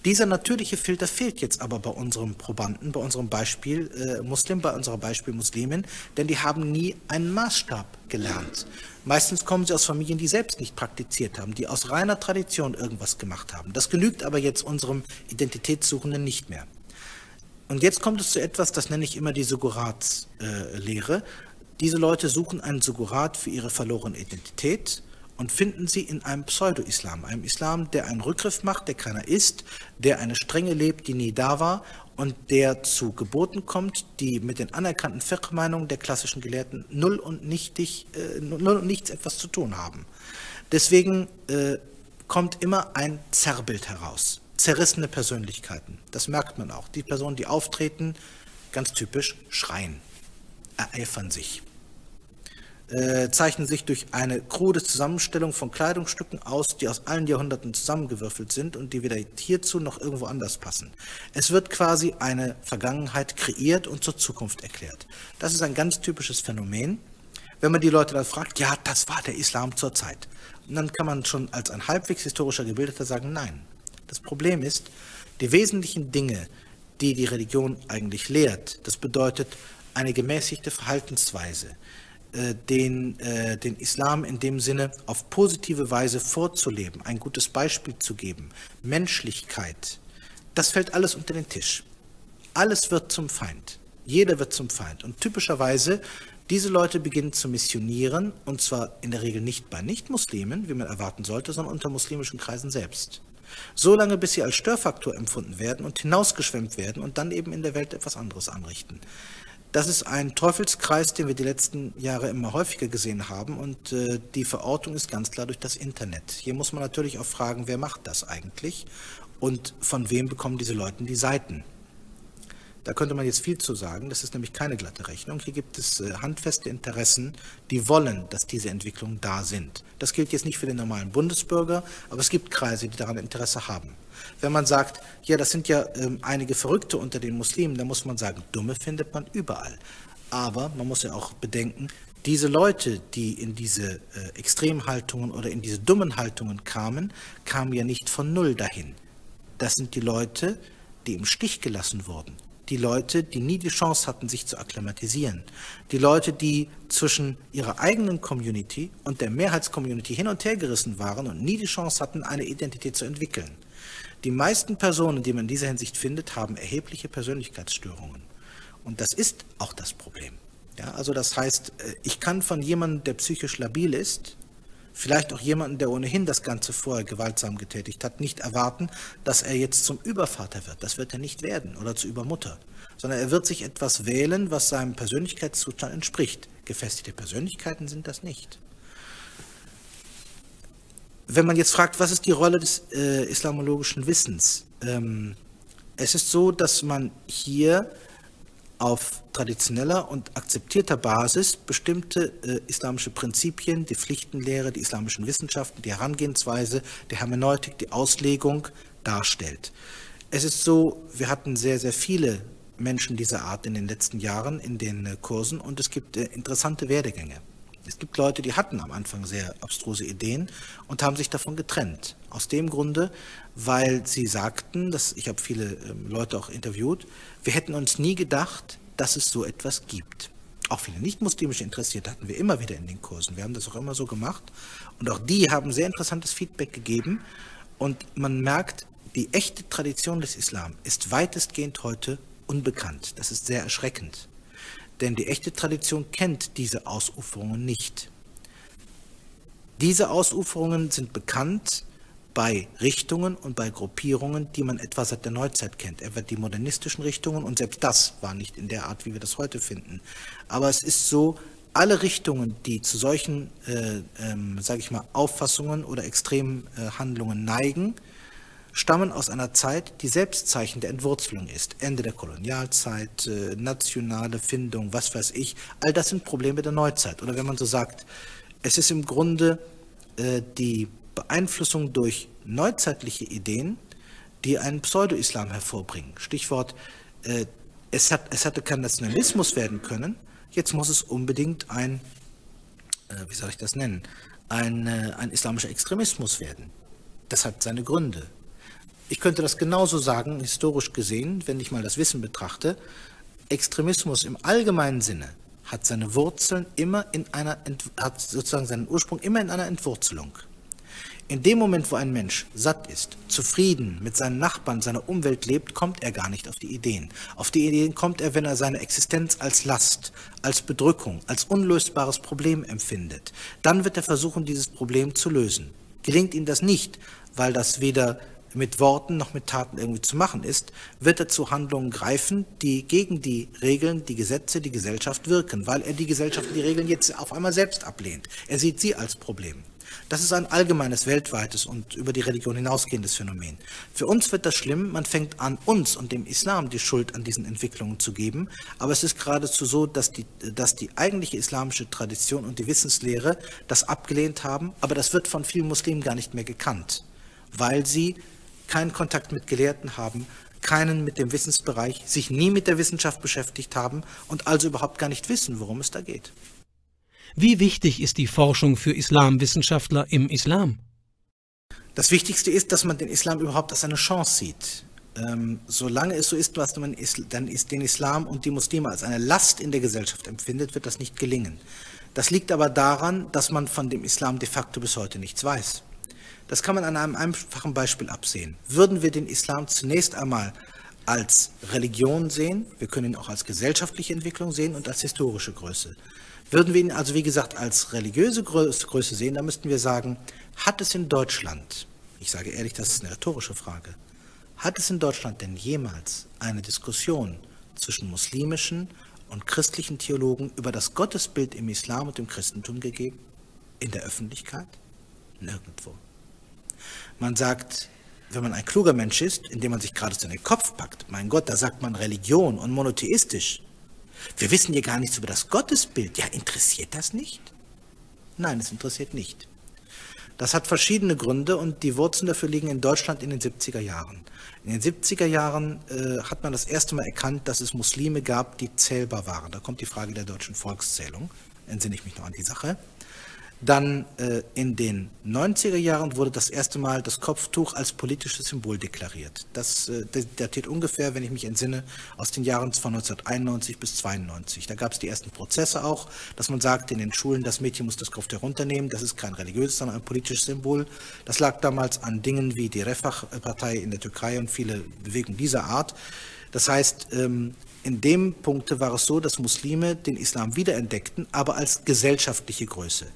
Dieser natürliche Filter fehlt jetzt aber bei unserem Probanden, bei unserem Beispiel Muslim, bei unserer Beispiel Muslimin, denn die haben nie einen Maßstab gelernt. Meistens kommen sie aus Familien, die selbst nicht praktiziert haben, die aus reiner Tradition irgendwas gemacht haben. Das genügt aber jetzt unserem Identitätssuchenden nicht mehr. Und jetzt kommt es zu etwas, das nenne ich immer die Suggurat-Lehre. Diese Leute suchen einen Suggurat für ihre verlorene Identität und finden sie in einem Pseudo-Islam. Einem Islam, der einen Rückgriff macht, der keiner ist, der eine Strenge lebt, die nie da war und der zu Geboten kommt, die mit den anerkannten Fiqh-Meinungen der klassischen Gelehrten null und nichts etwas zu tun haben. Deswegen kommt immer ein Zerrbild heraus. Zerrissene Persönlichkeiten, das merkt man auch. Die Personen, die auftreten, ganz typisch schreien, ereifern sich, zeichnen sich durch eine krude Zusammenstellung von Kleidungsstücken aus, die aus allen Jahrhunderten zusammengewürfelt sind und die weder hierzu noch irgendwo anders passen. Es wird quasi eine Vergangenheit kreiert und zur Zukunft erklärt. Das ist ein ganz typisches Phänomen. Wenn man die Leute dann fragt, ja, das war der Islam zur Zeit, und dann kann man schon als ein halbwegs historischer Gebildeter sagen, nein. Das Problem ist, die wesentlichen Dinge, die die Religion eigentlich lehrt, das bedeutet eine gemäßigte Verhaltensweise, den Islam in dem Sinne auf positive Weise vorzuleben, ein gutes Beispiel zu geben, Menschlichkeit, das fällt alles unter den Tisch. Alles wird zum Feind, jeder wird zum Feind und typischerweise diese Leute beginnen zu missionieren und zwar in der Regel nicht bei Nicht-Muslimen, wie man erwarten sollte, sondern unter muslimischen Kreisen selbst. So lange, bis sie als Störfaktor empfunden werden und hinausgeschwemmt werden und dann eben in der Welt etwas anderes anrichten. Das ist ein Teufelskreis, den wir die letzten Jahre immer häufiger gesehen haben und die Verortung ist ganz klar durch das Internet. Hier muss man natürlich auch fragen, wer macht das eigentlich und von wem bekommen diese Leute die Seiten. Da könnte man jetzt viel zu sagen, das ist nämlich keine glatte Rechnung. Hier gibt es handfeste Interessen, die wollen, dass diese Entwicklungen da sind. Das gilt jetzt nicht für den normalen Bundesbürger, aber es gibt Kreise, die daran Interesse haben. Wenn man sagt, ja, das sind ja einige Verrückte unter den Muslimen, dann muss man sagen, Dumme findet man überall. Aber man muss ja auch bedenken, diese Leute, die in diese Extremhaltungen oder in diese dummen Haltungen kamen, kamen ja nicht von null dahin. Das sind die Leute, die im Stich gelassen wurden. Die Leute, die nie die Chance hatten, sich zu akklimatisieren. Die Leute, die zwischen ihrer eigenen Community und der Mehrheitscommunity hin und her gerissen waren und nie die Chance hatten, eine Identität zu entwickeln. Die meisten Personen, die man in dieser Hinsicht findet, haben erhebliche Persönlichkeitsstörungen. Und das ist auch das Problem. Ja, also das heißt, ich kann von jemandem, der psychisch labil ist, vielleicht auch jemanden, der ohnehin das Ganze vorher gewaltsam getätigt hat, nicht erwarten, dass er jetzt zum Übervater wird. Das wird er nicht werden oder zur Übermutter, sondern er wird sich etwas wählen, was seinem Persönlichkeitszustand entspricht. Gefestigte Persönlichkeiten sind das nicht. Wenn man jetzt fragt, was ist die Rolle des islamologischen Wissens? Es ist so, dass man hier auf traditioneller und akzeptierter Basis bestimmte islamische Prinzipien, die Pflichtenlehre, die islamischen Wissenschaften, die Herangehensweise, die Hermeneutik, die Auslegung darstellt. Es ist so, wir hatten sehr, sehr viele Menschen dieser Art in den letzten Jahren in den Kursen und es gibt interessante Werdegänge. Es gibt Leute, die hatten am Anfang sehr abstruse Ideen und haben sich davon getrennt. Aus dem Grunde, weil sie sagten, ich habe viele Leute auch interviewt, wir hätten uns nie gedacht, dass es so etwas gibt. Auch viele nicht-muslimische Interessierte hatten wir immer wieder in den Kursen. Wir haben das auch immer so gemacht. Und auch die haben sehr interessantes Feedback gegeben. Und man merkt, die echte Tradition des Islam ist weitestgehend heute unbekannt. Das ist sehr erschreckend. Denn die echte Tradition kennt diese Ausuferungen nicht. Diese Ausuferungen sind bekannt bei Richtungen und bei Gruppierungen, die man etwa seit der Neuzeit kennt. Etwa die modernistischen Richtungen, und selbst das war nicht in der Art, wie wir das heute finden. Aber es ist so, alle Richtungen, die zu solchen, sage ich mal, Auffassungen oder extremen Handlungen neigen, stammen aus einer Zeit, die selbst Zeichen der Entwurzelung ist. Ende der Kolonialzeit, nationale Findung, was weiß ich. All das sind Probleme der Neuzeit. Oder wenn man so sagt, es ist im Grunde die Beeinflussung durch neuzeitliche Ideen, die einen Pseudo-Islam hervorbringen. Stichwort, es hätte kein Nationalismus werden können, jetzt muss es unbedingt ein, wie soll ich das nennen, ein islamischer Extremismus werden. Das hat seine Gründe. Ich könnte das genauso sagen, historisch gesehen, wenn ich mal das Wissen betrachte. Extremismus im allgemeinen Sinne hat seine Wurzeln immer in einer, hat sozusagen seinen Ursprung immer in einer Entwurzelung. In dem Moment, wo ein Mensch satt ist, zufrieden mit seinen Nachbarn, seiner Umwelt lebt, kommt er gar nicht auf die Ideen. Auf die Ideen kommt er, wenn er seine Existenz als Last, als Bedrückung, als unlösbares Problem empfindet. Dann wird er versuchen, dieses Problem zu lösen. Gelingt ihm das nicht, weil das weder mit Worten noch mit Taten irgendwie zu machen ist, wird er zu Handlungen greifen, die gegen die Regeln, die Gesetze, die Gesellschaft wirken, weil er die Gesellschaft, die Regeln jetzt auf einmal selbst ablehnt. Er sieht sie als Problem. Das ist ein allgemeines, weltweites und über die Religion hinausgehendes Phänomen. Für uns wird das schlimm, man fängt an, uns und dem Islam die Schuld an diesen Entwicklungen zu geben, aber es ist geradezu so, dass die eigentliche islamische Tradition und die Wissenslehre das abgelehnt haben, aber das wird von vielen Muslimen gar nicht mehr gekannt, weil sie keinen Kontakt mit Gelehrten haben, keinen mit dem Wissensbereich, sich nie mit der Wissenschaft beschäftigt haben und also überhaupt gar nicht wissen, worum es da geht. Wie wichtig ist die Forschung für Islamwissenschaftler im Islam? Das Wichtigste ist, dass man den Islam überhaupt als eine Chance sieht. Solange es so ist, dass man den Islam und die Muslime als eine Last in der Gesellschaft empfindet, wird das nicht gelingen. Das liegt aber daran, dass man von dem Islam de facto bis heute nichts weiß. Das kann man an einem einfachen Beispiel absehen. Würden wir den Islam zunächst einmal als Religion sehen, wir können ihn auch als gesellschaftliche Entwicklung sehen und als historische Größe. Würden wir ihn also, wie gesagt, als religiöse Größe sehen, dann müssten wir sagen, hat es in Deutschland, ich sage ehrlich, das ist eine rhetorische Frage, hat es in Deutschland denn jemals eine Diskussion zwischen muslimischen und christlichen Theologen über das Gottesbild im Islam und im Christentum gegeben? In der Öffentlichkeit? Nirgendwo. Man sagt, wenn man ein kluger Mensch ist, indem man sich gerade so in den Kopf packt, mein Gott, da sagt man Religion und monotheistisch. Wir wissen hier gar nichts über das Gottesbild. Ja, interessiert das nicht? Nein, es interessiert nicht. Das hat verschiedene Gründe und die Wurzeln dafür liegen in Deutschland in den 70er Jahren. In den 70er Jahren hat man das erste Mal erkannt, dass es Muslime gab, die zählbar waren. Da kommt die Frage der deutschen Volkszählung. Entsinne ich mich noch an die Sache. Dann in den 90er Jahren wurde das erste Mal das Kopftuch als politisches Symbol deklariert. Das datiert ungefähr, wenn ich mich entsinne, aus den Jahren von 1991 bis 1992. Da gab es die ersten Prozesse auch, dass man sagte in den Schulen, das Mädchen muss das Kopftuch herunternehmen. Das ist kein religiöses, sondern ein politisches Symbol. Das lag damals an Dingen wie die Refah-Partei in der Türkei und viele Bewegungen dieser Art. Das heißt, in dem Punkt war es so, dass Muslime den Islam wiederentdeckten, aber als gesellschaftliche Größe.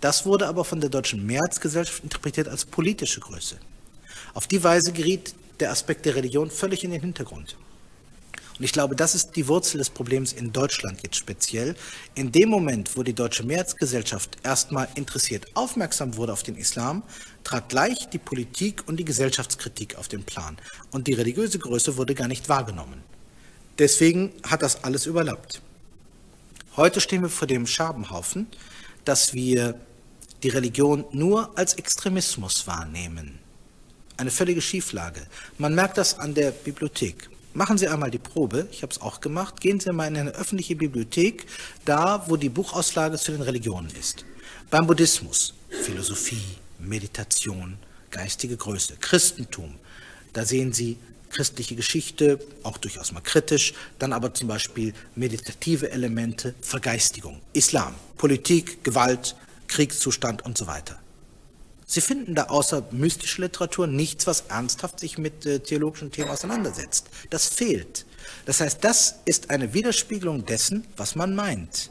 Das wurde aber von der deutschen Mehrheitsgesellschaft interpretiert als politische Größe. Auf die Weise geriet der Aspekt der Religion völlig in den Hintergrund. Und ich glaube, das ist die Wurzel des Problems in Deutschland jetzt speziell. In dem Moment, wo die deutsche Mehrheitsgesellschaft erstmal interessiert aufmerksam wurde auf den Islam, trat gleich die Politik und die Gesellschaftskritik auf den Plan. Und die religiöse Größe wurde gar nicht wahrgenommen. Deswegen hat das alles überlappt. Heute stehen wir vor dem Scherbenhaufen, dass wir die Religion nur als Extremismus wahrnehmen. Eine völlige Schieflage. Man merkt das an der Bibliothek. Machen Sie einmal die Probe, ich habe es auch gemacht, gehen Sie mal in eine öffentliche Bibliothek, da wo die Buchauslage zu den Religionen ist. Beim Buddhismus, Philosophie, Meditation, geistige Größe, Christentum, da sehen Sie christliche Geschichte, auch durchaus mal kritisch, dann aber zum Beispiel meditative Elemente, Vergeistigung, Islam, Politik, Gewalt, Kriegszustand und so weiter. Sie finden da außer mystischer Literatur nichts, was ernsthaft sich mit theologischen Themen auseinandersetzt. Das fehlt. Das heißt, das ist eine Widerspiegelung dessen, was man meint.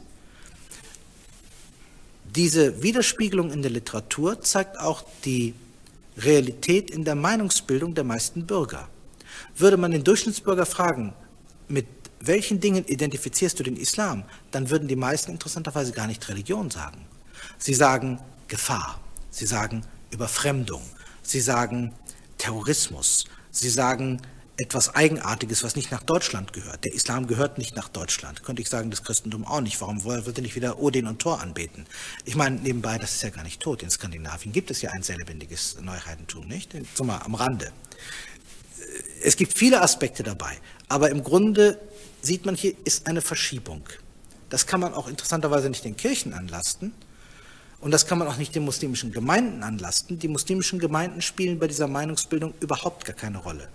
Diese Widerspiegelung in der Literatur zeigt auch die Realität in der Meinungsbildung der meisten Bürger. Würde man den Durchschnittsbürger fragen, mit welchen Dingen identifizierst du den Islam, dann würden die meisten interessanterweise gar nicht Religion sagen. Sie sagen Gefahr. Sie sagen Überfremdung, Sie sagen Terrorismus, Sie sagen etwas Eigenartiges, was nicht nach Deutschland gehört. Der Islam gehört nicht nach Deutschland. Könnte ich sagen, das Christentum auch nicht. Warum wird er nicht wieder Odin und Thor anbeten? Ich meine, nebenbei, das ist ja gar nicht tot. In Skandinavien gibt es ja ein sehr lebendiges Neuheidentum, nicht? So mal am Rande. Es gibt viele Aspekte dabei, aber im Grunde sieht man, hier ist eine Verschiebung. Das kann man auch interessanterweise nicht den Kirchen anlasten. Und das kann man auch nicht den muslimischen Gemeinden anlasten. Die muslimischen Gemeinden spielen bei dieser Meinungsbildung überhaupt gar keine Rolle.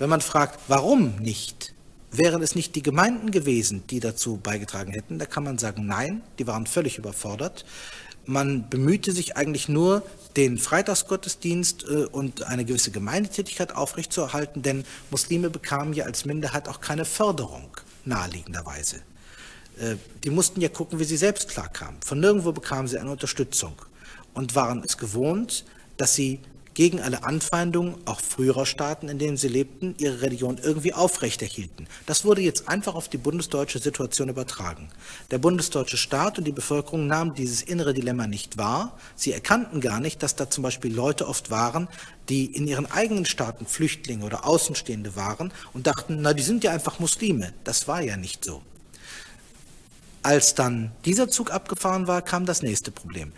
Wenn man fragt, warum nicht, wären es nicht die Gemeinden gewesen, die dazu beigetragen hätten, da kann man sagen, nein, die waren völlig überfordert. Man bemühte sich eigentlich nur, den Freitagsgottesdienst und eine gewisse Gemeindetätigkeit aufrechtzuerhalten, denn Muslime bekamen ja als Minderheit auch keine Förderung naheliegenderweise. Die mussten ja gucken, wie sie selbst klarkamen. Von nirgendwo bekamen sie eine Unterstützung und waren es gewohnt, dass sie gegen alle Anfeindungen, auch früherer Staaten, in denen sie lebten, ihre Religion irgendwie aufrechterhielten. Das wurde jetzt einfach auf die bundesdeutsche Situation übertragen. Der bundesdeutsche Staat und die Bevölkerung nahmen dieses innere Dilemma nicht wahr. Sie erkannten gar nicht, dass da zum Beispiel Leute oft waren, die in ihren eigenen Staaten Flüchtlinge oder Außenstehende waren und dachten, na, die sind ja einfach Muslime. Das war ja nicht so. Als dann dieser Zug abgefahren war, kam das nächste Problem.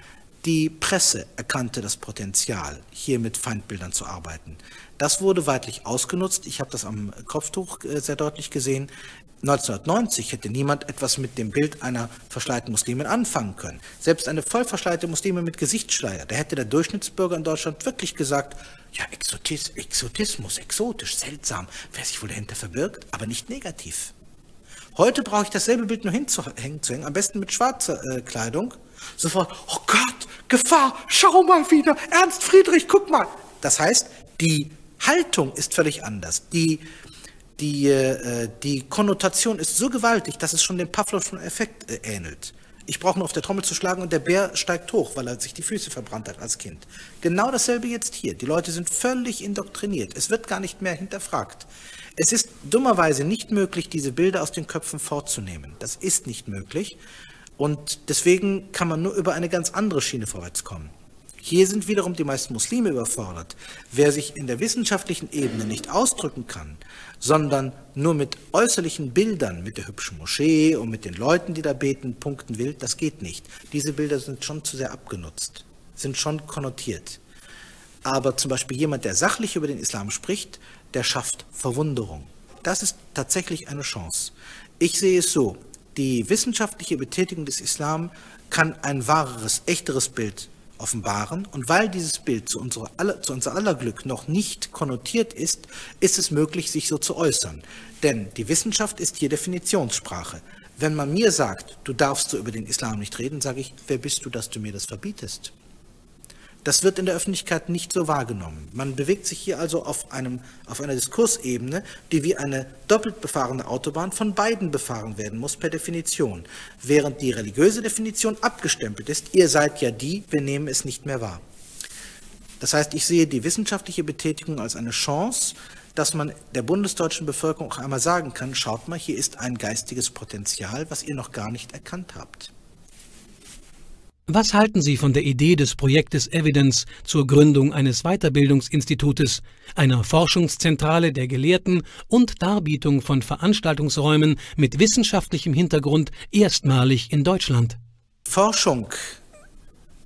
Die Presse erkannte das Potenzial, hier mit Feindbildern zu arbeiten. Das wurde weitlich ausgenutzt. Ich habe das am Kopftuch sehr deutlich gesehen. 1990 hätte niemand etwas mit dem Bild einer verschleierten Muslimin anfangen können. Selbst eine voll verschleierte Muslime mit Gesichtsschleier, da hätte der Durchschnittsbürger in Deutschland wirklich gesagt, ja, Exotismus, exotisch, seltsam, wer sich wohl dahinter verbirgt, aber nicht negativ. Heute brauche ich dasselbe Bild nur hinzuhängen, am besten mit schwarzer Kleidung. Sofort, oh Gott, Gefahr, schau mal wieder, Ernst Friedrich, guck mal. Das heißt, die Haltung ist völlig anders. Die Konnotation ist so gewaltig, dass es schon dem Pavlovschen Effekt ähnelt. Ich brauche nur auf der Trommel zu schlagen und der Bär steigt hoch, weil er sich die Füße verbrannt hat als Kind. Genau dasselbe jetzt hier. Die Leute sind völlig indoktriniert. Es wird gar nicht mehr hinterfragt. Es ist dummerweise nicht möglich, diese Bilder aus den Köpfen fortzunehmen. Das ist nicht möglich. Und deswegen kann man nur über eine ganz andere Schiene vorwärts kommen. Hier sind wiederum die meisten Muslime überfordert. Wer sich in der wissenschaftlichen Ebene nicht ausdrücken kann, sondern nur mit äußerlichen Bildern, mit der hübschen Moschee und mit den Leuten, die da beten, punkten will, das geht nicht. Diese Bilder sind schon zu sehr abgenutzt, sind schon konnotiert. Aber zum Beispiel jemand, der sachlich über den Islam spricht, der schafft Verwunderung. Das ist tatsächlich eine Chance. Ich sehe es so, die wissenschaftliche Betätigung des Islam kann ein wahreres, echteres Bild offenbaren. Und weil dieses Bild zu unser aller Glück noch nicht konnotiert ist, ist es möglich, sich so zu äußern. Denn die Wissenschaft ist hier Definitionssprache. Wenn man mir sagt, du darfst so über den Islam nicht reden, sage ich, wer bist du, dass du mir das verbietest? Das wird in der Öffentlichkeit nicht so wahrgenommen. Man bewegt sich hier also auf einer Diskursebene, die wie eine doppelt befahrene Autobahn von beiden befahren werden muss per Definition. Während die religiöse Definition abgestempelt ist, ihr seid ja die, wir nehmen es nicht mehr wahr. Das heißt, ich sehe die wissenschaftliche Betätigung als eine Chance, dass man der bundesdeutschen Bevölkerung auch einmal sagen kann, schaut mal, hier ist ein geistiges Potenzial, was ihr noch gar nicht erkannt habt. Was halten Sie von der Idee des Projektes Evidence zur Gründung eines Weiterbildungsinstitutes, einer Forschungszentrale der Gelehrten und Darbietung von Veranstaltungsräumen mit wissenschaftlichem Hintergrund erstmalig in Deutschland? Forschung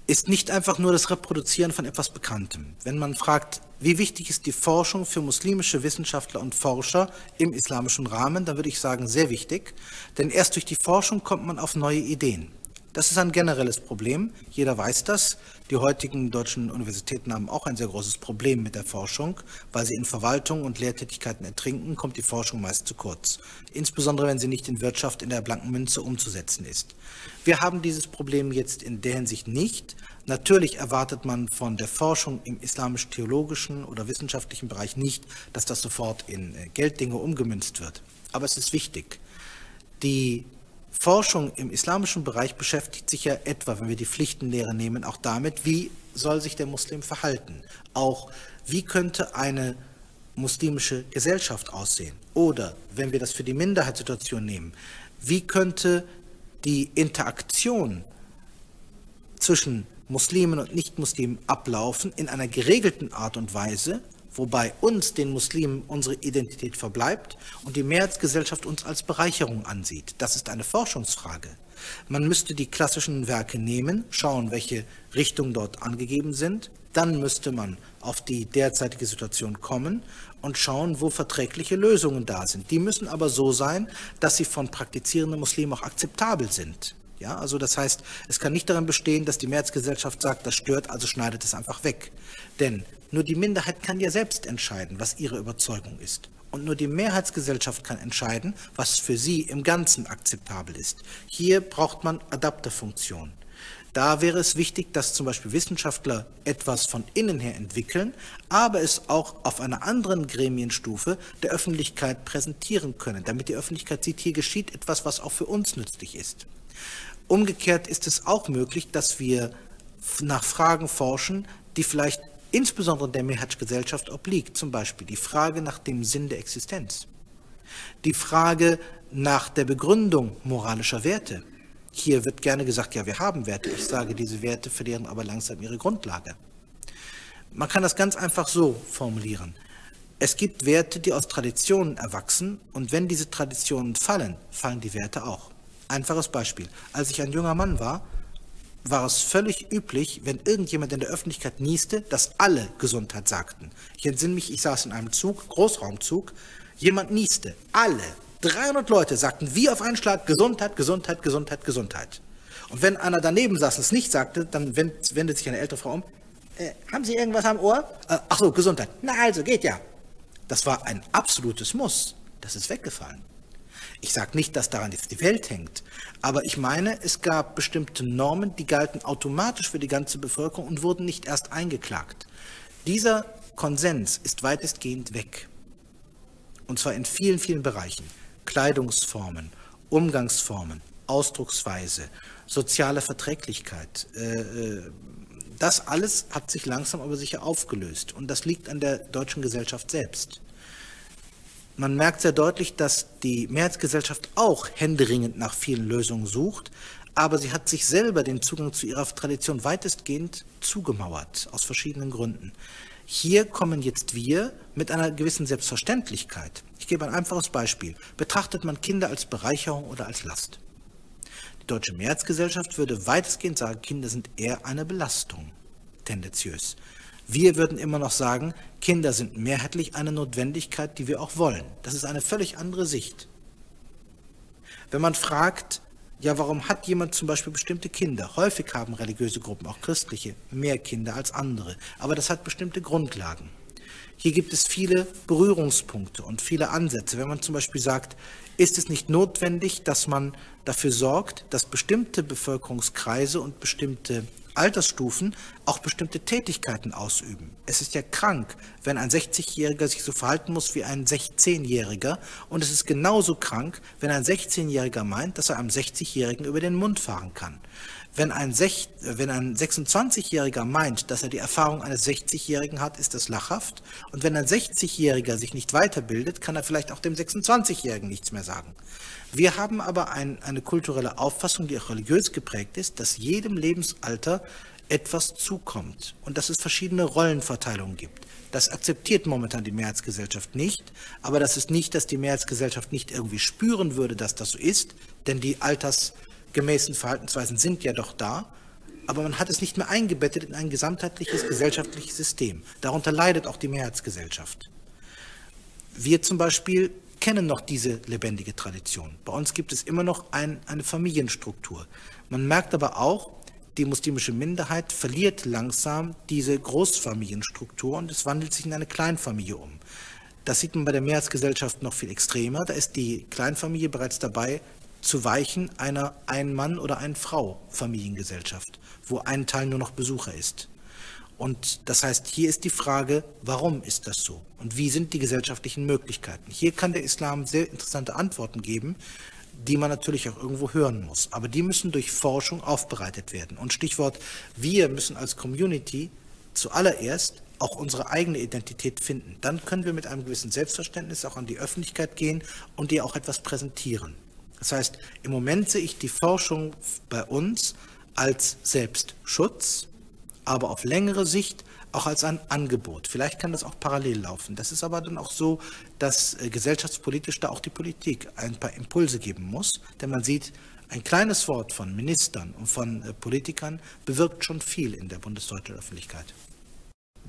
ist nicht einfach nur das Reproduzieren von etwas Bekanntem. Wenn man fragt, wie wichtig ist die Forschung für muslimische Wissenschaftler und Forscher im islamischen Rahmen, dann würde ich sagen, sehr wichtig, denn erst durch die Forschung kommt man auf neue Ideen. Das ist ein generelles Problem, jeder weiß das. Die heutigen deutschen Universitäten haben auch ein sehr großes Problem mit der Forschung, weil sie in Verwaltung und Lehrtätigkeiten ertrinken, kommt die Forschung meist zu kurz. Insbesondere, wenn sie nicht in Wirtschaft in der blanken Münze umzusetzen ist. Wir haben dieses Problem jetzt in der Hinsicht nicht. Natürlich erwartet man von der Forschung im islamisch-theologischen oder wissenschaftlichen Bereich nicht, dass das sofort in Gelddinge umgemünzt wird. Aber es ist wichtig. Die Forschung im islamischen Bereich beschäftigt sich ja etwa, wenn wir die Pflichtenlehre nehmen, auch damit, wie soll sich der Muslim verhalten? Auch wie könnte eine muslimische Gesellschaft aussehen? Oder, wenn wir das für die Minderheitssituation nehmen, wie könnte die Interaktion zwischen Muslimen und Nicht-Muslimen ablaufen in einer geregelten Art und Weise, wobei uns, den Muslimen, unsere Identität verbleibt und die Mehrheitsgesellschaft uns als Bereicherung ansieht. Das ist eine Forschungsfrage. Man müsste die klassischen Werke nehmen, schauen, welche Richtungen dort angegeben sind. Dann müsste man auf die derzeitige Situation kommen und schauen, wo verträgliche Lösungen da sind. Die müssen aber so sein, dass sie von praktizierenden Muslimen auch akzeptabel sind. Ja, also das heißt, es kann nicht darin bestehen, dass die Mehrheitsgesellschaft sagt, das stört, also schneidet es einfach weg. Denn nur die Minderheit kann ja selbst entscheiden, was ihre Überzeugung ist. Und nur die Mehrheitsgesellschaft kann entscheiden, was für sie im Ganzen akzeptabel ist. Hier braucht man Adapterfunktionen. Da wäre es wichtig, dass zum Beispiel Wissenschaftler etwas von innen her entwickeln, aber es auch auf einer anderen Gremienstufe der Öffentlichkeit präsentieren können, damit die Öffentlichkeit sieht, hier geschieht etwas, was auch für uns nützlich ist. Umgekehrt ist es auch möglich, dass wir nach Fragen forschen, die vielleicht insbesondere der Mehrheitsgesellschaft obliegt. Zum Beispiel die Frage nach dem Sinn der Existenz, die Frage nach der Begründung moralischer Werte. Hier wird gerne gesagt, ja, wir haben Werte. Ich sage, diese Werte verlieren aber langsam ihre Grundlage. Man kann das ganz einfach so formulieren. Es gibt Werte, die aus Traditionen erwachsen, und wenn diese Traditionen fallen, fallen die Werte auch. Einfaches Beispiel. Als ich ein junger Mann war, war es völlig üblich, wenn irgendjemand in der Öffentlichkeit nieste, dass alle Gesundheit sagten. Ich entsinne mich, ich saß in einem Zug, Großraumzug, jemand nieste. Alle, 300 Leute sagten wie auf einen Schlag Gesundheit, Gesundheit, Gesundheit, Gesundheit. Und wenn einer daneben saß und es nicht sagte, dann wendet sich eine ältere Frau um. Haben Sie irgendwas am Ohr? Ach so, Gesundheit. Na also, geht ja. Das war ein absolutes Muss. Das ist weggefallen. Ich sage nicht, dass daran jetzt die Welt hängt, aber ich meine, es gab bestimmte Normen, die galten automatisch für die ganze Bevölkerung und wurden nicht erst eingeklagt. Dieser Konsens ist weitestgehend weg. Und zwar in vielen, vielen Bereichen. Kleidungsformen, Umgangsformen, Ausdrucksweise, soziale Verträglichkeit. Das alles hat sich langsam aber sicher aufgelöst. Und das liegt an der deutschen Gesellschaft selbst. Man merkt sehr deutlich, dass die Mehrheitsgesellschaft auch händeringend nach vielen Lösungen sucht, aber sie hat sich selber den Zugang zu ihrer Tradition weitestgehend zugemauert, aus verschiedenen Gründen. Hier kommen jetzt wir mit einer gewissen Selbstverständlichkeit. Ich gebe ein einfaches Beispiel. Betrachtet man Kinder als Bereicherung oder als Last? Die deutsche Mehrheitsgesellschaft würde weitestgehend sagen, Kinder sind eher eine Belastung, tendenziös. Wir würden immer noch sagen, Kinder sind mehrheitlich eine Notwendigkeit, die wir auch wollen. Das ist eine völlig andere Sicht. Wenn man fragt, ja, warum hat jemand zum Beispiel bestimmte Kinder? Häufig haben religiöse Gruppen, auch christliche, mehr Kinder als andere. Aber das hat bestimmte Grundlagen. Hier gibt es viele Berührungspunkte und viele Ansätze. Wenn man zum Beispiel sagt, ist es nicht notwendig, dass man dafür sorgt, dass bestimmte Bevölkerungskreise und bestimmte Altersstufen auch bestimmte Tätigkeiten ausüben. Es ist ja krank, wenn ein 60-Jähriger sich so verhalten muss wie ein 16-Jähriger, und es ist genauso krank, wenn ein 16-Jähriger meint, dass er einem 60-Jährigen über den Mund fahren kann. Wenn ein 26-Jähriger meint, dass er die Erfahrung eines 60-Jährigen hat, ist das lachhaft. Und wenn ein 60-Jähriger sich nicht weiterbildet, kann er vielleicht auch dem 26-Jährigen nichts mehr sagen. Wir haben aber eine kulturelle Auffassung, die auch religiös geprägt ist, dass jedem Lebensalter etwas zukommt und dass es verschiedene Rollenverteilungen gibt. Das akzeptiert momentan die Mehrheitsgesellschaft nicht, aber das ist nicht, dass die Mehrheitsgesellschaft nicht irgendwie spüren würde, dass das so ist, denn die altersgemäßen Verhaltensweisen sind ja doch da, aber man hat es nicht mehr eingebettet in ein gesamtheitliches gesellschaftliches System. Darunter leidet auch die Mehrheitsgesellschaft. Wir zum Beispiel kennen noch diese lebendige Tradition. Bei uns gibt es immer noch eine Familienstruktur. Man merkt aber auch, die muslimische Minderheit verliert langsam diese Großfamilienstruktur und es wandelt sich in eine Kleinfamilie um. Das sieht man bei der Mehrheitsgesellschaft noch viel extremer. Da ist die Kleinfamilie bereits dabei, zu weichen einer Ein-Mann- oder Ein-Frau-Familiengesellschaft, wo ein Teil nur noch Besucher ist. Und das heißt, hier ist die Frage, warum ist das so? Und wie sind die gesellschaftlichen Möglichkeiten? Hier kann der Islam sehr interessante Antworten geben, die man natürlich auch irgendwo hören muss. Aber die müssen durch Forschung aufbereitet werden. Und Stichwort, wir müssen als Community zuallererst auch unsere eigene Identität finden. Dann können wir mit einem gewissen Selbstverständnis auch an die Öffentlichkeit gehen und ihr auch etwas präsentieren. Das heißt, im Moment sehe ich die Forschung bei uns als Selbstschutz, aber auf längere Sicht auch als ein Angebot. Vielleicht kann das auch parallel laufen. Das ist aber dann auch so, dass gesellschaftspolitisch da auch die Politik ein paar Impulse geben muss, denn man sieht, ein kleines Wort von Ministern und von Politikern bewirkt schon viel in der bundesdeutschen Öffentlichkeit.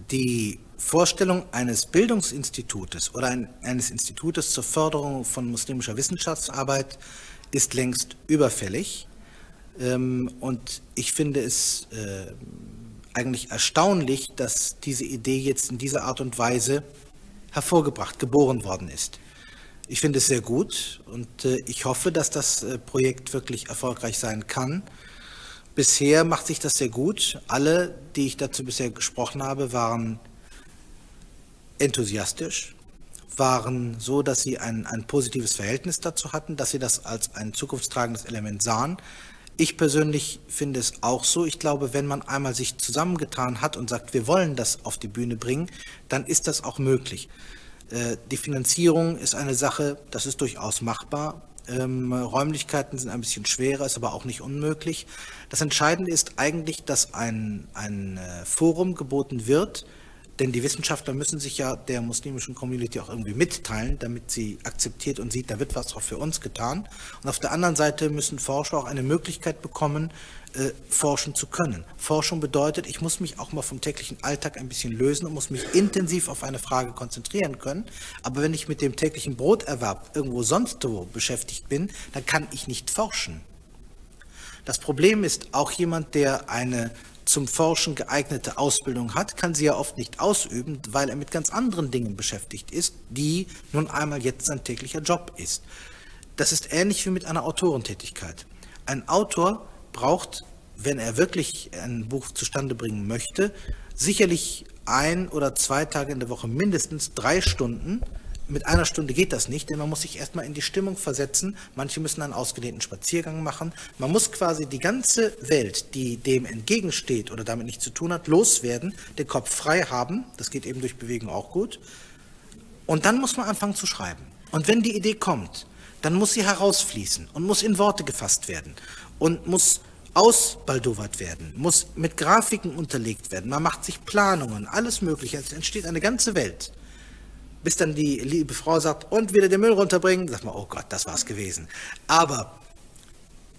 Die Vorstellung eines Bildungsinstitutes oder eines Institutes zur Förderung von muslimischer Wissenschaftsarbeit ist längst überfällig. Und ich finde es eigentlich erstaunlich, dass diese Idee jetzt in dieser Art und Weise hervorgebracht, geboren worden ist. Ich finde es sehr gut und ich hoffe, dass das Projekt wirklich erfolgreich sein kann. Bisher macht sich das sehr gut. Alle, die ich dazu bisher gesprochen habe, waren enthusiastisch, waren so, dass sie ein positives Verhältnis dazu hatten, dass sie das als ein zukunftstragendes Element sahen. Ich persönlich finde es auch so. Ich glaube, wenn man einmal sich zusammengetan hat und sagt, wir wollen das auf die Bühne bringen, dann ist das auch möglich. Die Finanzierung ist eine Sache, das ist durchaus machbar. Räumlichkeiten sind ein bisschen schwerer, ist aber auch nicht unmöglich. Das Entscheidende ist eigentlich, dass ein Forum geboten wird, denn die Wissenschaftler müssen sich ja der muslimischen Community auch irgendwie mitteilen, damit sie akzeptiert und sieht, da wird was auch für uns getan. Und auf der anderen Seite müssen Forscher auch eine Möglichkeit bekommen, forschen zu können. Forschung bedeutet, ich muss mich auch mal vom täglichen Alltag ein bisschen lösen und muss mich intensiv auf eine Frage konzentrieren können. Aber wenn ich mit dem täglichen Broterwerb irgendwo sonst wo beschäftigt bin, dann kann ich nicht forschen. Das Problem ist, auch jemand, der eine zum Forschen geeignete Ausbildung hat, kann sie ja oft nicht ausüben, weil er mit ganz anderen Dingen beschäftigt ist, die nun einmal jetzt sein täglicher Job ist. Das ist ähnlich wie mit einer Autorentätigkeit. Ein Autor braucht, wenn er wirklich ein Buch zustande bringen möchte, sicherlich 1 oder 2 Tage in der Woche mindestens 3 Stunden. Mit einer Stunde geht das nicht, denn man muss sich erstmal in die Stimmung versetzen. Manche müssen einen ausgedehnten Spaziergang machen. Man muss quasi die ganze Welt, die dem entgegensteht oder damit nichts zu tun hat, loswerden, den Kopf frei haben. Das geht eben durch Bewegung auch gut. Und dann muss man anfangen zu schreiben. Und wenn die Idee kommt, dann muss sie herausfließen und muss in Worte gefasst werden und muss ausbaldowert werden, muss mit Grafiken unterlegt werden. Man macht sich Planungen, alles Mögliche. Es entsteht eine ganze Welt. Bis dann die liebe Frau sagt, und wieder den Müll runterbringen, sagt man, oh Gott, das war's gewesen. Aber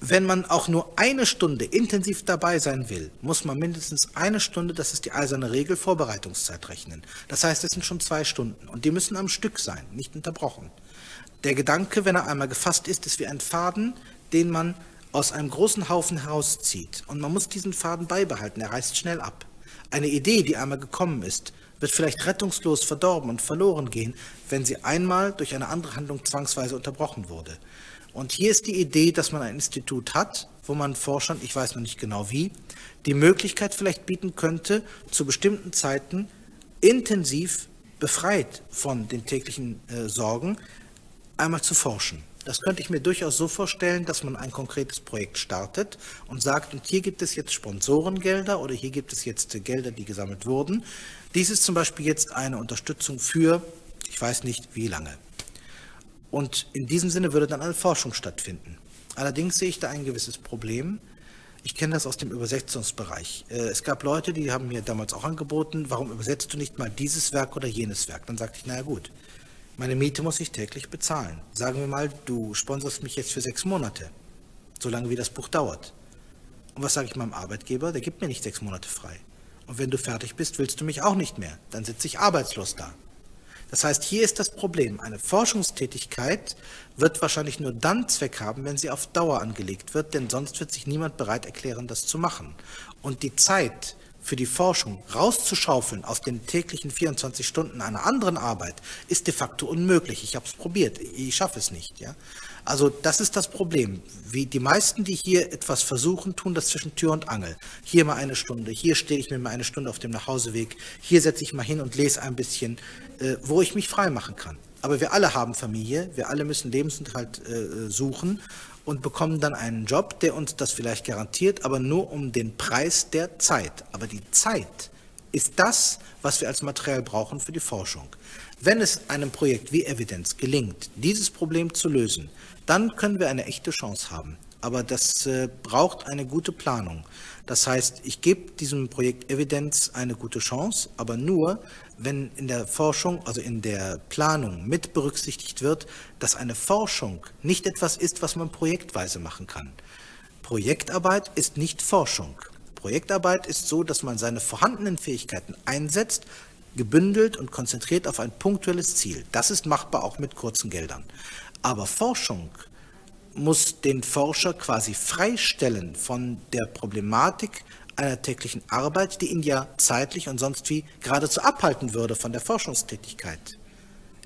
wenn man auch nur eine Stunde intensiv dabei sein will, muss man mindestens eine Stunde, das ist die eiserne Regel, Vorbereitungszeit rechnen. Das heißt, es sind schon 2 Stunden und die müssen am Stück sein, nicht unterbrochen. Der Gedanke, wenn er einmal gefasst ist, ist wie ein Faden, den man aus einem großen Haufen herauszieht. Und man muss diesen Faden beibehalten, er reißt schnell ab. Eine Idee, die einmal gekommen ist, wird vielleicht rettungslos verdorben und verloren gehen, wenn sie einmal durch eine andere Handlung zwangsweise unterbrochen wurde. Und hier ist die Idee, dass man ein Institut hat, wo man Forschern, ich weiß noch nicht genau wie, die Möglichkeit vielleicht bieten könnte, zu bestimmten Zeiten intensiv befreit von den täglichen Sorgen einmal zu forschen. Das könnte ich mir durchaus so vorstellen, dass man ein konkretes Projekt startet und sagt, und hier gibt es jetzt Sponsorengelder oder hier gibt es jetzt Gelder, die gesammelt wurden. Dies ist zum Beispiel jetzt eine Unterstützung für, ich weiß nicht wie lange. Und in diesem Sinne würde dann eine Forschung stattfinden. Allerdings sehe ich da ein gewisses Problem. Ich kenne das aus dem Übersetzungsbereich. Es gab Leute, die haben mir damals auch angeboten, warum übersetzt du nicht mal dieses Werk oder jenes Werk? Dann sagte ich, naja gut, meine Miete muss ich täglich bezahlen. Sagen wir mal, du sponsorst mich jetzt für 6 Monate, solange wie das Buch dauert. Und was sage ich meinem Arbeitgeber? Der gibt mir nicht 6 Monate frei. Und wenn du fertig bist, willst du mich auch nicht mehr. Dann sitze ich arbeitslos da. Das heißt, hier ist das Problem. Eine Forschungstätigkeit wird wahrscheinlich nur dann Zweck haben, wenn sie auf Dauer angelegt wird, denn sonst wird sich niemand bereit erklären, das zu machen. Und die Zeit für die Forschung rauszuschaufeln aus den täglichen 24 Stunden einer anderen Arbeit ist de facto unmöglich. Ich habe es probiert, ich schaffe es nicht. Ja? Also das ist das Problem. Wie die meisten, die hier etwas versuchen, tun das zwischen Tür und Angel. Hier mal eine Stunde, hier stehe ich mir mal eine Stunde auf dem Nachhauseweg, hier setze ich mal hin und lese ein bisschen, wo ich mich frei machen kann. Aber wir alle haben Familie, wir alle müssen Lebensunterhalt suchen und bekommen dann einen Job, der uns das vielleicht garantiert, aber nur um den Preis der Zeit. Aber die Zeit ist das, was wir als Material brauchen für die Forschung. Wenn es einem Projekt wie Evidence gelingt, dieses Problem zu lösen, dann können wir eine echte Chance haben. Aber das braucht eine gute Planung. Das heißt, ich gebe diesem Projekt Evidence eine gute Chance, aber nur, wenn in der Forschung, also in der Planung mit berücksichtigt wird, dass eine Forschung nicht etwas ist, was man projektweise machen kann. Projektarbeit ist nicht Forschung. Projektarbeit ist so, dass man seine vorhandenen Fähigkeiten einsetzt, gebündelt und konzentriert auf ein punktuelles Ziel. Das ist machbar auch mit kurzen Geldern. Aber Forschung muss den Forscher quasi freistellen von der Problematik einer täglichen Arbeit, die ihn ja zeitlich und sonst wie geradezu abhalten würde von der Forschungstätigkeit.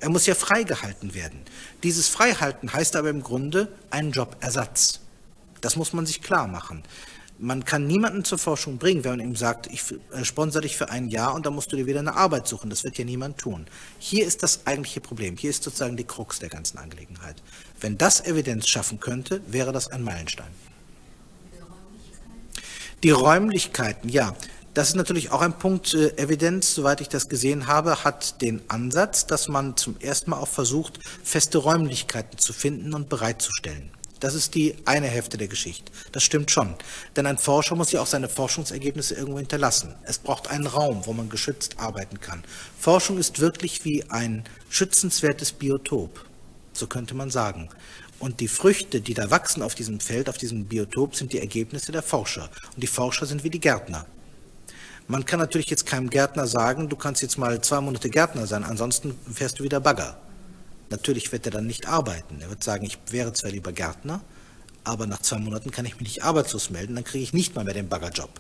Er muss ja freigehalten werden. Dieses Freihalten heißt aber im Grunde einen Jobersatz. Das muss man sich klar machen. Man kann niemanden zur Forschung bringen, wenn man ihm sagt, ich sponsere dich für ein Jahr und dann musst du dir wieder eine Arbeit suchen. Das wird ja niemand tun. Hier ist das eigentliche Problem. Hier ist sozusagen die Krux der ganzen Angelegenheit. Wenn das Evidenz schaffen könnte, wäre das ein Meilenstein. Die Räumlichkeiten, ja. Das ist natürlich auch ein Punkt. Evidence, soweit ich das gesehen habe, hat den Ansatz, dass man zum ersten Mal auch versucht, feste Räumlichkeiten zu finden und bereitzustellen. Das ist die eine Hälfte der Geschichte. Das stimmt schon. Denn ein Forscher muss ja auch seine Forschungsergebnisse irgendwo hinterlassen. Es braucht einen Raum, wo man geschützt arbeiten kann. Forschung ist wirklich wie ein schützenswertes Biotop, so könnte man sagen. Und die Früchte, die da wachsen auf diesem Feld, auf diesem Biotop, sind die Ergebnisse der Forscher. Und die Forscher sind wie die Gärtner. Man kann natürlich jetzt keinem Gärtner sagen, du kannst jetzt mal 2 Monate Gärtner sein, ansonsten fährst du wieder Bagger. Natürlich wird er dann nicht arbeiten. Er wird sagen, ich wäre zwar lieber Gärtner, aber nach 2 Monaten kann ich mich nicht arbeitslos melden, dann kriege ich nicht mal mehr den Baggerjob.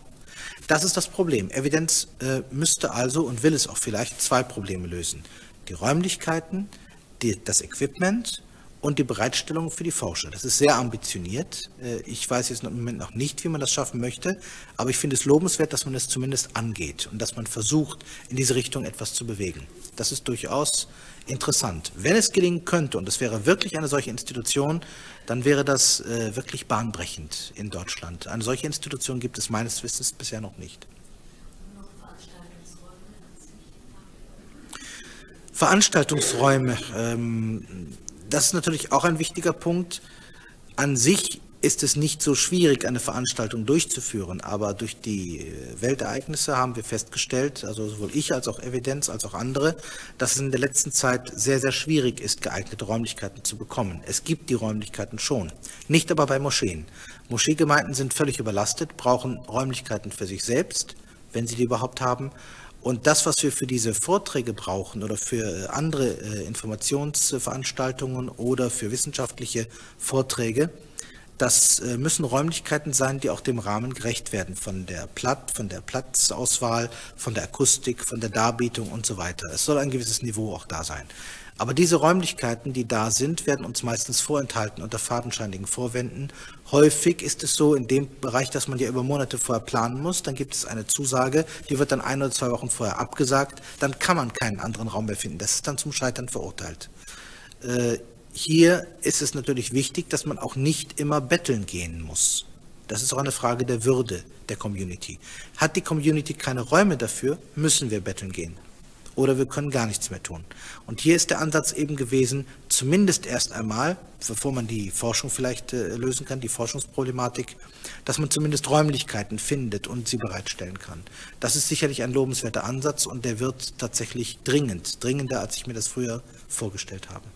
Das ist das Problem. Evidence müsste also und will es auch vielleicht 2 Probleme lösen. Die Räumlichkeiten, das Equipment und die Bereitstellung für die Forscher. Das ist sehr ambitioniert. Ich weiß jetzt im Moment noch nicht, wie man das schaffen möchte, aber ich finde es lobenswert, dass man das zumindest angeht und dass man versucht, in diese Richtung etwas zu bewegen. Das ist durchaus interessant. Wenn es gelingen könnte, und es wäre wirklich eine solche Institution, dann wäre das wirklich bahnbrechend in Deutschland. Eine solche Institution gibt es meines Wissens bisher noch nicht. Veranstaltungsräume, das ist natürlich auch ein wichtiger Punkt. An sich ist es nicht so schwierig, eine Veranstaltung durchzuführen, aber durch die Weltereignisse haben wir festgestellt, also sowohl ich als auch Evidence als auch andere, dass es in der letzten Zeit sehr, sehr schwierig ist, geeignete Räumlichkeiten zu bekommen. Es gibt die Räumlichkeiten schon, nicht aber bei Moscheen. Moscheegemeinden sind völlig überlastet, brauchen Räumlichkeiten für sich selbst, wenn sie die überhaupt haben. Und das, was wir für diese Vorträge brauchen oder für andere Informationsveranstaltungen oder für wissenschaftliche Vorträge, Das müssen Räumlichkeiten sein, die auch dem Rahmen gerecht werden, von der Platzauswahl, von der Akustik, von der Darbietung und so weiter. Es soll ein gewisses Niveau auch da sein. Aber diese Räumlichkeiten, die da sind, werden uns meistens vorenthalten unter fadenscheinigen Vorwänden. Häufig ist es so in dem Bereich, dass man ja über Monate vorher planen muss. Dann gibt es eine Zusage, die wird dann 1 oder 2 Wochen vorher abgesagt. Dann kann man keinen anderen Raum mehr finden. Das ist dann zum Scheitern verurteilt. Hier ist es natürlich wichtig, dass man auch nicht immer betteln gehen muss. Das ist auch eine Frage der Würde der Community. Hat die Community keine Räume dafür, müssen wir betteln gehen. Oder wir können gar nichts mehr tun. Und hier ist der Ansatz eben gewesen, zumindest erst einmal, bevor man die Forschung vielleicht lösen kann, die Forschungsproblematik, dass man zumindest Räumlichkeiten findet und sie bereitstellen kann. Das ist sicherlich ein lobenswerter Ansatz und der wird tatsächlich dringender, als ich mir das früher vorgestellt habe.